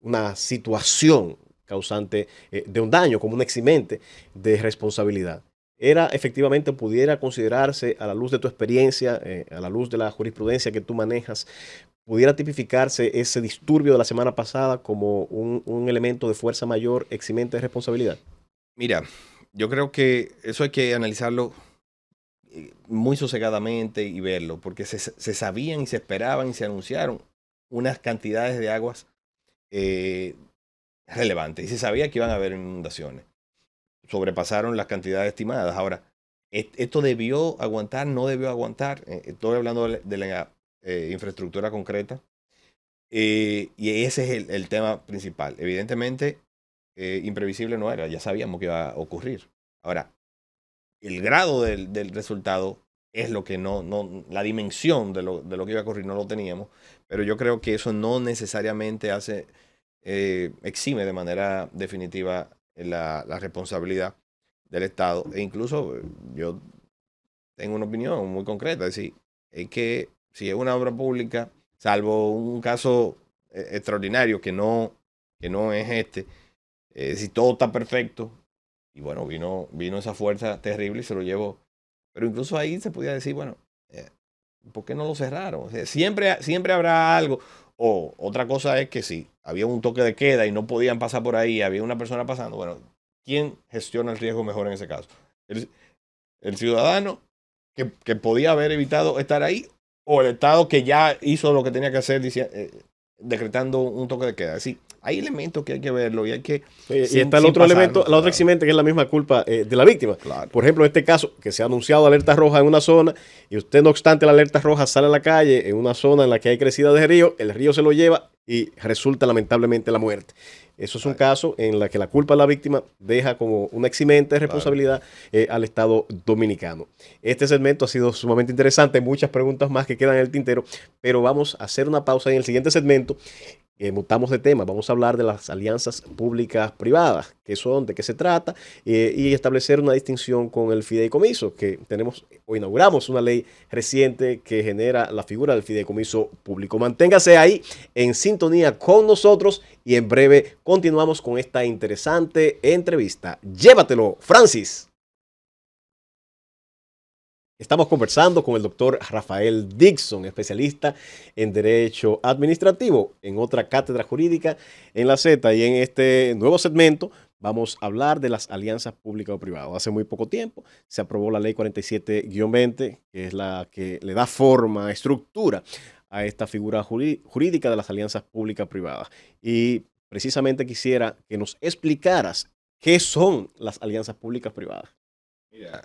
una situación causante de un daño, como un eximente de responsabilidad. ¿Era efectivamente, pudiera considerarse a la luz de tu experiencia, a la luz de la jurisprudencia que tú manejas, ¿pudiera tipificarse ese disturbio de la semana pasada como un elemento de fuerza mayor eximente de responsabilidad? Mira, yo creo que eso hay que analizarlo muy sosegadamente y verlo, porque se sabían y se esperaban y se anunciaron unas cantidades de aguas relevantes y se sabía que iban a haber inundaciones. Sobrepasaron las cantidades estimadas. Ahora, ¿esto debió aguantar? ¿No debió aguantar? Estoy hablando de la infraestructura concreta y ese es el tema principal. Evidentemente imprevisible no era, ya sabíamos que iba a ocurrir. Ahora, el grado del resultado es lo que la dimensión de lo que iba a ocurrir no lo teníamos, pero yo creo que eso no necesariamente exime de manera definitiva la responsabilidad del Estado. E incluso yo tengo una opinión muy concreta, es decir, es que si es una obra pública, salvo un caso extraordinario que no es este, si todo está perfecto, y bueno, vino esa fuerza terrible y se lo llevó. Pero incluso ahí se podía decir, bueno, ¿por qué no lo cerraron? O sea, siempre habrá algo. O otra cosa es que si había un toque de queda y no podían pasar por ahí, había una persona pasando, bueno, ¿quién gestiona el riesgo mejor en ese caso? ¿El ciudadano que podía haber evitado estar ahí? O el Estado que ya hizo lo que tenía que hacer decretando un toque de queda. Así, hay elementos que hay que verlo y hay que... y está el otro elemento, la otra eximente, que es la misma culpa de la víctima. Claro. Por ejemplo, en este caso, que se ha anunciado alerta roja en una zona y usted, no obstante la alerta roja, sale a la calle en una zona en la que hay crecida de río, el río se lo lleva y resulta lamentablemente la muerte. Eso es un caso en el que la culpa de la víctima deja como una eximente de responsabilidad al Estado dominicano. Este segmento ha sido sumamente interesante, muchas preguntas más que quedan en el tintero, pero vamos a hacer una pausa y en el siguiente segmento mutamos de tema. Vamos a hablar de las alianzas públicas privadas, qué son, de qué se trata, y establecer una distinción con el fideicomiso, que tenemos o inauguramos una ley reciente que genera la figura del fideicomiso público. Manténgase ahí en sintonía con nosotros y en breve continuamos con esta interesante entrevista. Llévatelo, Francis. Estamos conversando con el doctor Rafael Dixon, especialista en Derecho Administrativo, en otra Cátedra Jurídica en la Z. Y en este nuevo segmento vamos a hablar de las alianzas públicas o privadas. Hace muy poco tiempo se aprobó la Ley 47-20, que es la que le da forma, estructura a esta figura jurídica de las alianzas públicas privadas. Y precisamente quisiera que nos explicaras qué son las alianzas públicas privadas. Mira,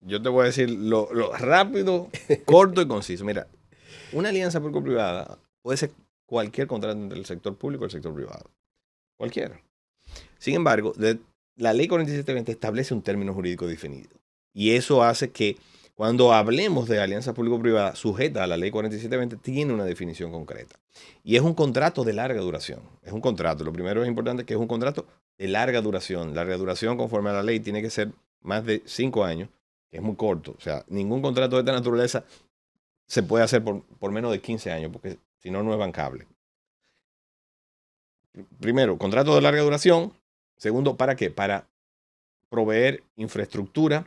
yo te voy a decir lo rápido, corto y conciso. Mira, una alianza público-privada puede ser cualquier contrato entre el sector público y el sector privado. Cualquiera. Sin embargo, la ley 47-20 establece un término jurídico definido. Y eso hace que cuando hablemos de alianza público-privada sujeta a la ley 47-20, tiene una definición concreta. Y es un contrato de larga duración. Es un contrato. Lo primero es importante que es un contrato de larga duración. Larga duración, conforme a la ley, tiene que ser más de 5 años. Es muy corto, o sea, ningún contrato de esta naturaleza se puede hacer por menos de 15 años, porque si no, no es bancable. Primero, contrato de larga duración. Segundo, ¿para qué? Para proveer infraestructura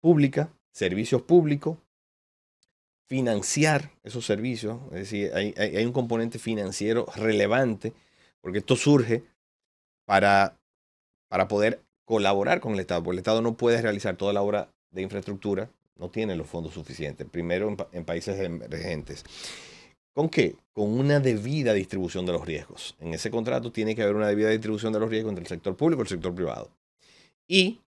pública, servicios públicos, financiar esos servicios. Es decir, hay un componente financiero relevante, porque esto surge para poder colaborar con el Estado, porque el Estado no puede realizar toda la obra de infraestructura, no tiene los fondos suficientes, primero en países emergentes. ¿Con qué? Con una debida distribución de los riesgos. En ese contrato tiene que haber una debida distribución de los riesgos entre el sector público y el sector privado. Y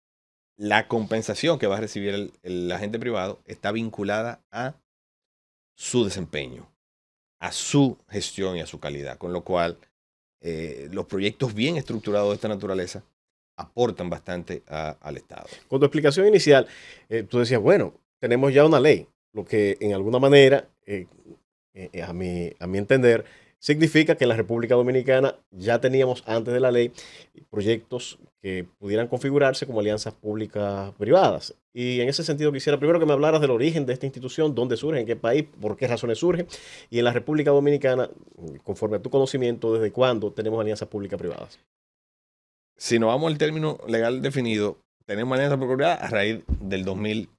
la compensación que va a recibir el agente privado está vinculada a su desempeño, a su gestión y a su calidad, con lo cual los proyectos bien estructurados de esta naturaleza aportan bastante al Estado. Con tu explicación inicial, tú decías, bueno, tenemos ya una ley, lo que en alguna manera, a mi entender, significa que en la República Dominicana ya teníamos antes de la ley proyectos que pudieran configurarse como alianzas públicas privadas. Y en ese sentido quisiera primero que me hablaras del origen de esta institución, dónde surge, en qué país, por qué razones surge, y en la República Dominicana, conforme a tu conocimiento, ¿desde cuándo tenemos alianzas públicas privadas? Si nos vamos al término legal definido, tenemos alianza público-privada a raíz del 2020.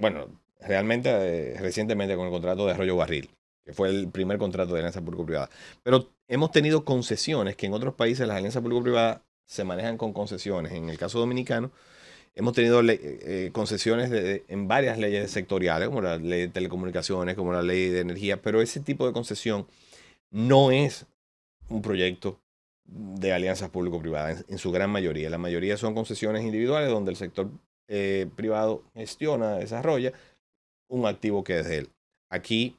Bueno, realmente recientemente con el contrato de Arroyo Barril, que fue el primer contrato de alianza público-privada. Pero hemos tenido concesiones que en otros países las alianzas público-privadas se manejan con concesiones. En el caso dominicano, hemos tenido concesiones en varias leyes sectoriales, como la ley de telecomunicaciones, como la ley de energía, pero ese tipo de concesión no es un proyecto de alianzas público-privadas en su gran mayoría. La mayoría son concesiones individuales donde el sector privado gestiona, desarrolla un activo que es de él. Aquí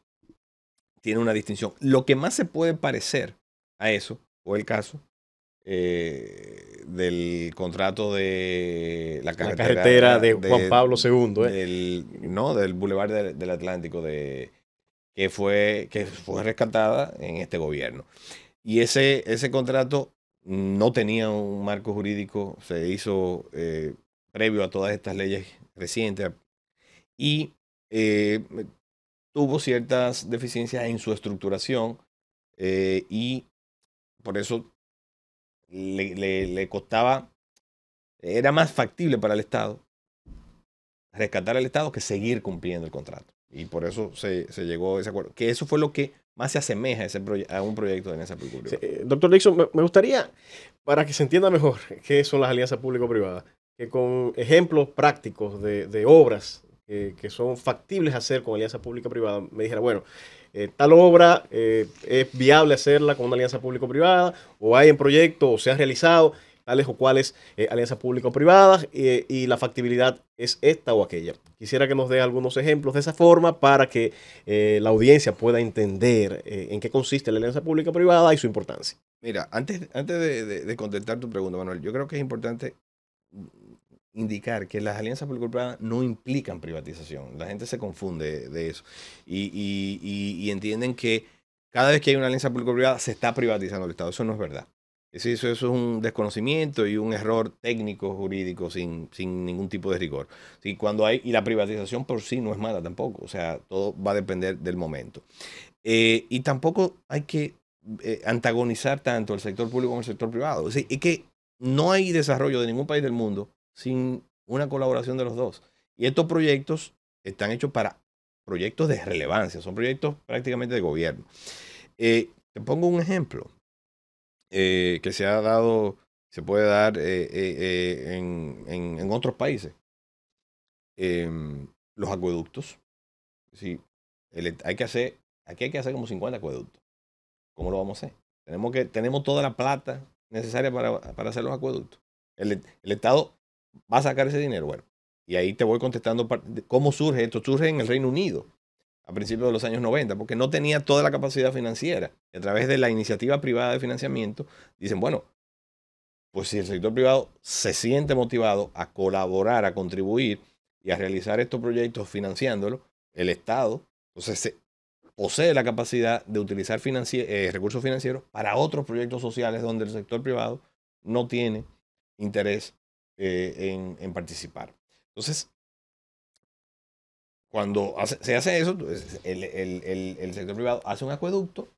tiene una distinción. Lo que más se puede parecer a eso, o el caso del contrato de la carretera de Juan Pablo II. Del Boulevard del Atlántico, que fue rescatada en este gobierno. Y ese contrato no tenía un marco jurídico, se hizo previo a todas estas leyes recientes y tuvo ciertas deficiencias en su estructuración y por eso le costaba, era más factible para el Estado rescatar al Estado que seguir cumpliendo el contrato. Y por eso se llegó a ese acuerdo, que eso fue lo que más se asemeja a un proyecto de alianza público-privada. Sí, doctor Dixon, me gustaría, para que se entienda mejor qué son las alianzas público-privadas, que con ejemplos prácticos de obras que son factibles hacer con alianza pública-privada, me dijera, bueno, tal obra es viable hacerla con una alianza público-privada, o hay en proyecto, o se ha realizado, tales o cuales alianzas público-privadas y la factibilidad es esta o aquella. Quisiera que nos dé algunos ejemplos de esa forma para que la audiencia pueda entender en qué consiste la alianza público-privada y su importancia. Mira, antes de contestar tu pregunta, Manuel, yo creo que es importante indicar que las alianzas público-privadas no implican privatización. La gente se confunde de eso y entienden que cada vez que hay una alianza público-privada se está privatizando el Estado. Eso no es verdad. Eso es un desconocimiento y un error técnico jurídico sin ningún tipo de rigor. ¿Sí? Y la privatización por sí no es mala tampoco. O sea, todo va a depender del momento. Y tampoco hay que antagonizar tanto el sector público como el sector privado. Es que no hay desarrollo de ningún país del mundo sin una colaboración de los dos. Y estos proyectos están hechos para proyectos de relevancia. Son proyectos prácticamente de gobierno. Te pongo un ejemplo. Que se ha dado, se puede dar en otros países. Los acueductos. Sí, aquí hay que hacer como 50 acueductos. ¿Cómo lo vamos a hacer? Tenemos toda la plata necesaria para hacer los acueductos. El Estado va a sacar ese dinero. Bueno, y ahí te voy contestando cómo surge esto. Surge en el Reino Unido a principios de los años 90, porque no tenía toda la capacidad financiera. A través de la iniciativa privada de financiamiento, dicen, bueno, pues si el sector privado se siente motivado a colaborar, a contribuir y a realizar estos proyectos financiándolos, el Estado, entonces, posee la capacidad de utilizar recursos financieros para otros proyectos sociales donde el sector privado no tiene interés en participar. Entonces, cuando se hace eso, el sector privado hace un acueducto,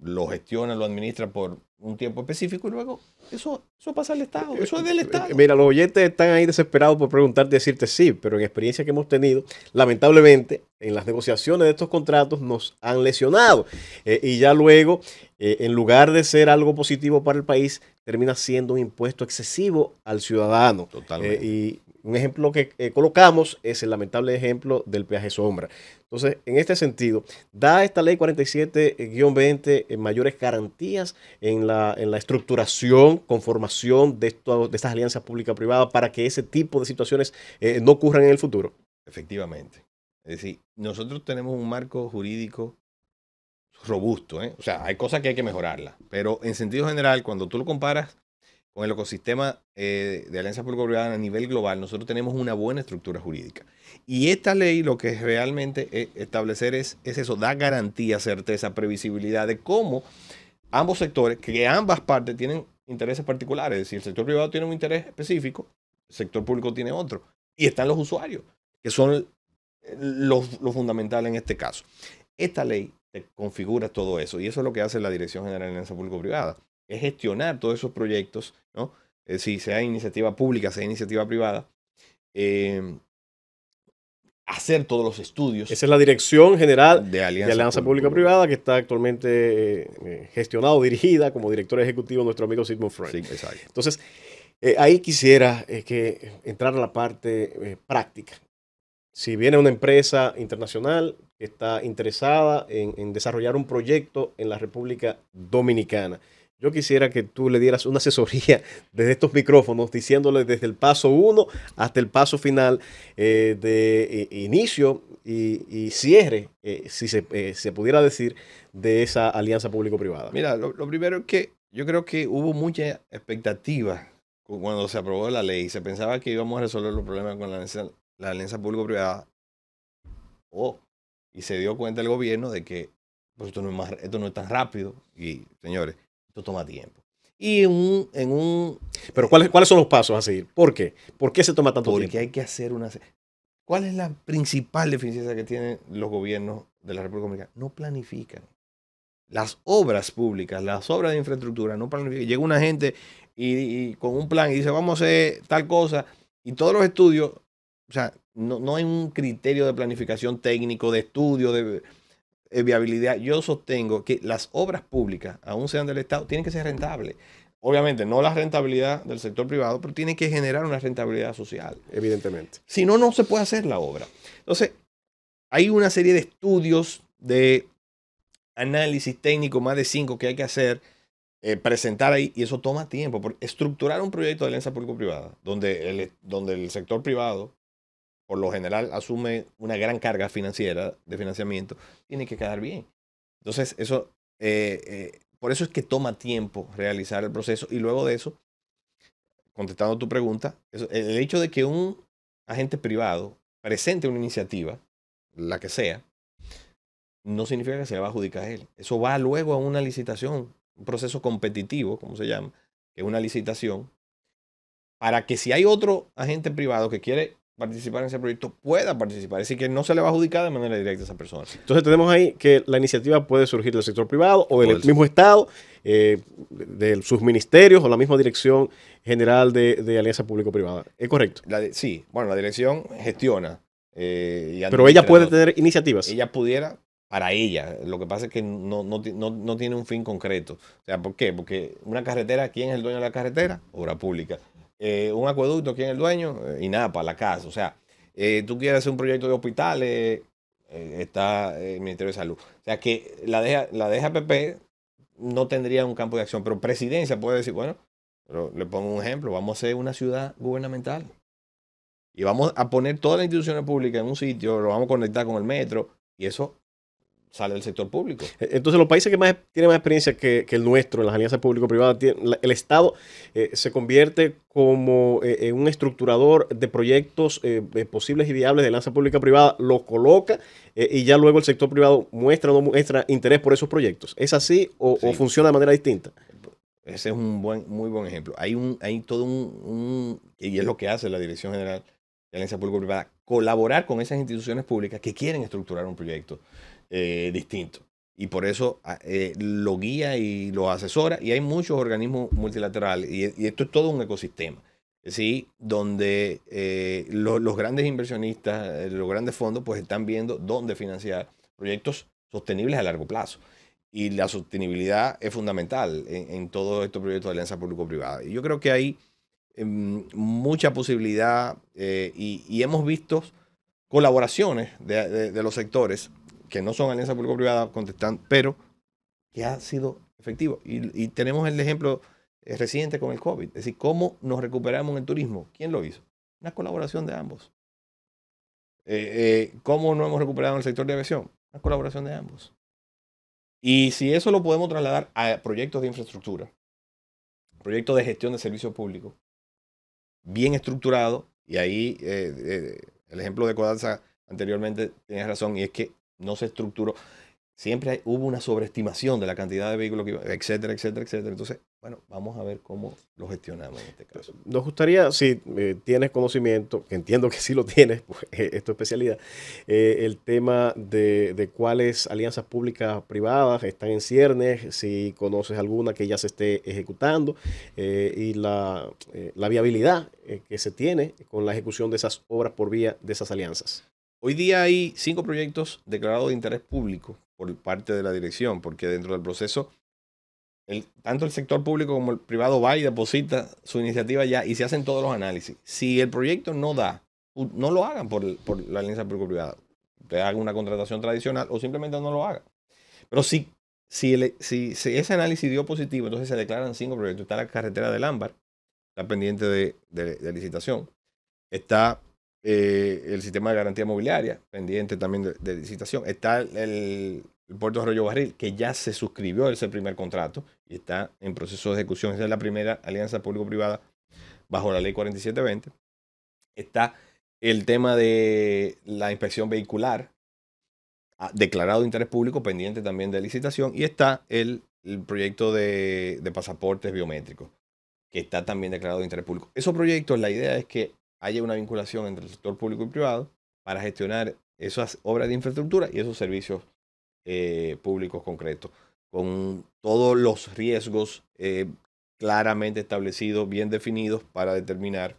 lo gestiona, lo administra por un tiempo específico y luego eso pasa al Estado, eso es del Estado. Mira, los oyentes están ahí desesperados por preguntarte y decirte sí, pero en experiencia que hemos tenido, lamentablemente, en las negociaciones de estos contratos nos han lesionado y ya luego, en lugar de ser algo positivo para el país, termina siendo un impuesto excesivo al ciudadano. Totalmente. Y un ejemplo que colocamos es el lamentable ejemplo del peaje sombra. Entonces, en este sentido, ¿da esta ley 47-20 mayores garantías en la estructuración, conformación de estas alianzas pública-privada para que ese tipo de situaciones no ocurran en el futuro? Efectivamente. Es decir, nosotros tenemos un marco jurídico robusto, ¿eh? O sea, hay cosas que hay que mejorarlas, pero en sentido general, cuando tú lo comparas con el ecosistema de alianzas público-privadas a nivel global, nosotros tenemos una buena estructura jurídica. Y esta ley lo que realmente establecer es eso, da garantía, certeza, previsibilidad de cómo ambos sectores, que ambas partes tienen intereses particulares. Es decir, el sector privado tiene un interés específico, el sector público tiene otro. Y están los usuarios, que son lo fundamental en este caso. Esta ley te configura todo eso. Y eso es lo que hace la Dirección General de Alianza Público-Privada. Es gestionar todos esos proyectos, ¿no? Es decir, sea iniciativa pública, sea iniciativa privada, hacer todos los estudios. Esa es la Dirección General de Alianza Público-Privada que está actualmente gestionada o dirigida como director ejecutivo nuestro amigo Sigmund Freud. Sí, exacto. Entonces, ahí quisiera que entrar a la parte práctica. Si viene una empresa internacional que está interesada en desarrollar un proyecto en la República Dominicana, yo quisiera que tú le dieras una asesoría desde estos micrófonos, diciéndole desde el paso 1 hasta el paso final de inicio y cierre, si se pudiera decir, de esa alianza público-privada. Mira, lo primero es que yo creo que hubo mucha expectativa cuando se aprobó la ley. Se pensaba que íbamos a resolver los problemas con la alianza público-privada. Y se dio cuenta el gobierno de que pues, esto no es tan rápido. Y, señores, toma tiempo. Y pero ¿cuáles son los pasos a seguir? ¿Por qué? ¿Por qué se toma tanto tiempo? Porque hay que hacer una... ¿Cuál es la principal deficiencia que tienen los gobiernos de la República Dominicana? No planifican. Las obras públicas, las obras de infraestructura no planifican. Llega una gente y con un plan y dice, vamos a hacer tal cosa. Y todos los estudios, o sea, no hay un criterio de planificación técnico, de estudio, de viabilidad. Yo sostengo que las obras públicas, aún sean del Estado, tienen que ser rentables. Obviamente, no la rentabilidad del sector privado, pero tienen que generar una rentabilidad social. Evidentemente. Si no, no se puede hacer la obra. Entonces, hay una serie de estudios de análisis técnico, más de 5 que hay que hacer, presentar ahí, y eso toma tiempo. Porque estructurar un proyecto de alianza público-privada, donde el sector privado, por lo general, asume una gran carga financiera de financiamiento, tiene que quedar bien. Entonces, eso, por eso es que toma tiempo realizar el proceso. Y luego de eso, contestando tu pregunta, el hecho de que un agente privado presente una iniciativa, la que sea, no significa que se le va a adjudicar a él. Eso va luego a una licitación, un proceso competitivo, como se llama, que es una licitación, para que si hay otro agente privado que quiere participar en ese proyecto, pueda participar. Es decir, que no se le va a adjudicar de manera directa a esa persona. Entonces tenemos ahí que la iniciativa puede surgir del sector privado o del mismo Estado, de sus ministerios o la misma Dirección General de Alianza Público-Privada. ¿Es correcto? Sí. Bueno, la dirección gestiona. Pero ella puede tener iniciativas. Ella pudiera, para ella. Lo que pasa es que no tiene un fin concreto. O sea, ¿por qué? Porque una carretera, ¿quién es el dueño de la carretera? Obra pública. Un acueducto, ¿quién es el dueño? INAPA, la casa. O sea, tú quieres hacer un proyecto de hospitales, está el Ministerio de Salud. O sea, que la DGAPP no tendría un campo de acción, pero presidencia puede decir, bueno, pero le pongo un ejemplo, vamos a hacer una ciudad gubernamental y vamos a poner todas las instituciones públicas en un sitio, lo vamos a conectar con el metro y eso sale del sector público. Entonces, los países que más tienen más experiencia que el nuestro en las alianzas público-privadas, el Estado se convierte como un estructurador de proyectos posibles y viables de alianza pública-privada, los coloca y ya luego el sector privado muestra o no muestra interés por esos proyectos. ¿Es así o funciona de manera distinta? Ese es un muy buen ejemplo. Hay todo y es lo que hace la Dirección General de Alianza Público-Privada, colaborar con esas instituciones públicas que quieren estructurar un proyecto distinto. Y por eso lo guía y lo asesora. Y hay muchos organismos multilaterales. Y esto es todo un ecosistema, ¿sí? Donde los grandes inversionistas, los grandes fondos, pues están viendo dónde financiar proyectos sostenibles a largo plazo. Y la sostenibilidad es fundamental en todos estos proyectos de alianza público-privada. Y yo creo que hay mucha posibilidad y hemos visto colaboraciones de los sectores que no son alianza público-privada, contestando, pero que ha sido efectivo. Y tenemos el ejemplo reciente con el COVID. Es decir, ¿cómo nos recuperamos en el turismo? ¿Quién lo hizo? Una colaboración de ambos. ¿Cómo nos hemos recuperado en el sector de aviación? Una colaboración de ambos. Y si eso lo podemos trasladar a proyectos de infraestructura, proyectos de gestión de servicios públicos, bien estructurado, y ahí el ejemplo de Codanza anteriormente tenía razón, y es que no se estructuró. Siempre hubo una sobreestimación de la cantidad de vehículos que iba, etcétera, etcétera, etcétera. Entonces, bueno, vamos a ver cómo lo gestionamos en este caso. Nos gustaría, si tienes conocimiento, que entiendo que sí lo tienes, pues, es tu especialidad, el tema de cuáles alianzas públicas privadas están en ciernes, si conoces alguna que ya se esté ejecutando y la viabilidad que se tiene con la ejecución de esas obras por vía de esas alianzas. Hoy día hay 5 proyectos declarados de interés público por parte de la dirección, porque dentro del proceso, tanto el sector público como el privado va y deposita su iniciativa ya y se hacen todos los análisis. Si el proyecto no da, no lo hagan por la alianza público-privada. Te hagan una contratación tradicional o simplemente no lo hagan. Pero si ese análisis dio positivo, entonces se declaran 5 proyectos. Está la carretera del Ámbar, está pendiente de licitación. Está el sistema de garantía mobiliaria, pendiente también de licitación. Está el puerto de Arroyo Barril, que ya se suscribió ese primer contrato y está en proceso de ejecución. Esa es la primera alianza público-privada bajo la ley 47-20. Está el tema de la inspección vehicular, declarado de interés público, pendiente también de licitación. Y está el proyecto de pasaportes biométricos, que está también declarado de interés público. Esos proyectos, la idea es que haya una vinculación entre el sector público y privado para gestionar esas obras de infraestructura y esos servicios públicos concretos, con todos los riesgos claramente establecidos, bien definidos, para determinar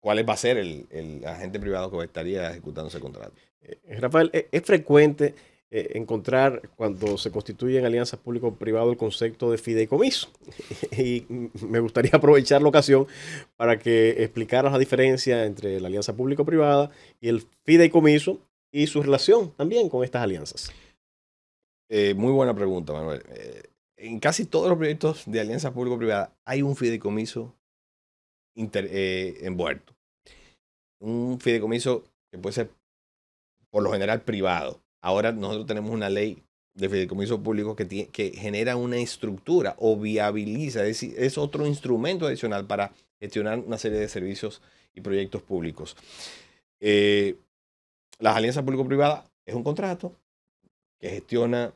cuál va a ser el agente privado que estaría ejecutando ese contrato. Rafael, ¿es frecuente encontrar cuando se constituyen alianzas público-privado el concepto de fideicomiso? Y me gustaría aprovechar la ocasión para que explicaras la diferencia entre la alianza público-privada y el fideicomiso y su relación también con estas alianzas. Muy buena pregunta, Manuel. en casi todos los proyectos de alianza público-privada hay un fideicomiso envuelto. Un fideicomiso que puede ser por lo general privado. Ahora nosotros tenemos una ley de fideicomiso público que genera una estructura o viabiliza, es decir, es otro instrumento adicional para gestionar una serie de servicios y proyectos públicos. Las alianzas público-privadas es un contrato que gestiona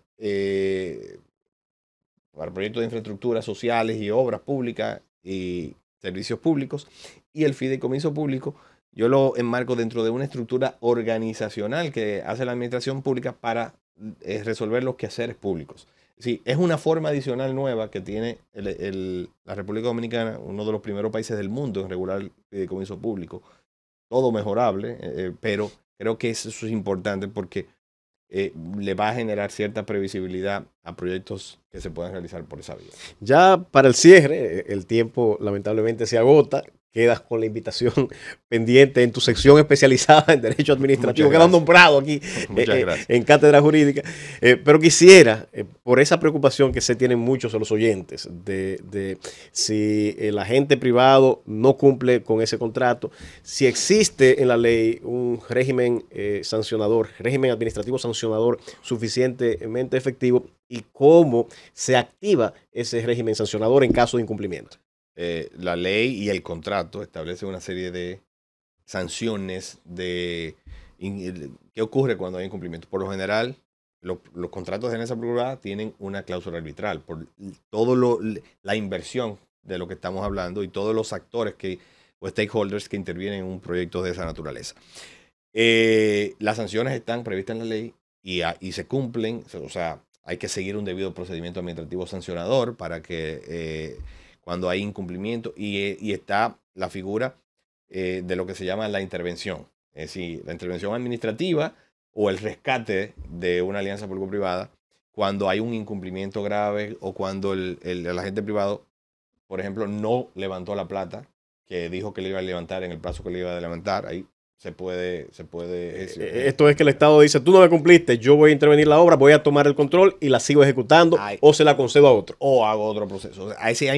para proyectos de infraestructuras sociales y obras públicas y servicios públicos, y el fideicomiso público yo lo enmarco dentro de una estructura organizacional que hace la administración pública para resolver los quehaceres públicos. Sí, es una forma adicional nueva que tiene la República Dominicana, uno de los primeros países del mundo en regular el fideicomiso público. Todo mejorable, pero creo que eso es importante porque le va a generar cierta previsibilidad a proyectos que se puedan realizar por esa vía. Ya para el cierre, el tiempo lamentablemente se agota. Quedas con la invitación pendiente en tu sección especializada en Derecho Administrativo. Quedas nombrado aquí en Cátedra Jurídica. Pero quisiera, por esa preocupación que se tienen muchos de los oyentes, de si el agente privado no cumple con ese contrato, si existe en la ley un régimen sancionador, régimen administrativo sancionador suficientemente efectivo y cómo se activa ese régimen sancionador en caso de incumplimiento. La ley y el contrato establecen una serie de sanciones ¿qué ocurre cuando hay incumplimiento? Por lo general, los contratos de alianza público-privada tienen una cláusula arbitral por la inversión de lo que estamos hablando y todos los actores o stakeholders que intervienen en un proyecto de esa naturaleza. Las sanciones están previstas en la ley y se cumplen. O sea, hay que seguir un debido procedimiento administrativo sancionador para que... cuando hay incumplimiento, y está la figura de lo que se llama la intervención. Es decir, la intervención administrativa o el rescate de una alianza público-privada cuando hay un incumplimiento grave o cuando el agente privado, por ejemplo, no levantó la plata que dijo que le iba a levantar en el plazo que le iba a levantar. Ahí se puede esto es que el Estado dice, tú no me cumpliste, yo voy a intervenir la obra, voy a tomar el control y la sigo ejecutando, o se la concedo a otro. O hago otro proceso. O sea,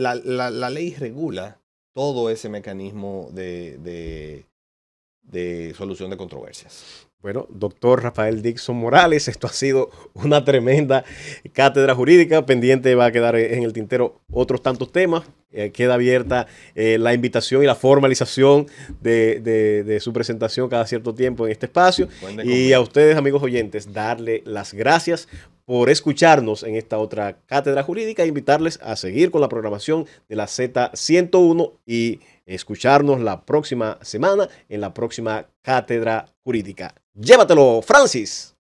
la ley regula todo ese mecanismo de solución de controversias. Bueno, doctor Rafael Dixon Morales, esto ha sido una tremenda cátedra jurídica. Pendiente va a quedar en el tintero otros tantos temas. Queda abierta la invitación y la formalización de su presentación cada cierto tiempo en este espacio. Y a ustedes, amigos oyentes, darle las gracias por escucharnos en esta otra cátedra jurídica e invitarles a seguir con la programación de la Z101 y escucharnos la próxima semana en la próxima cátedra jurídica. Llévatelo, Francis.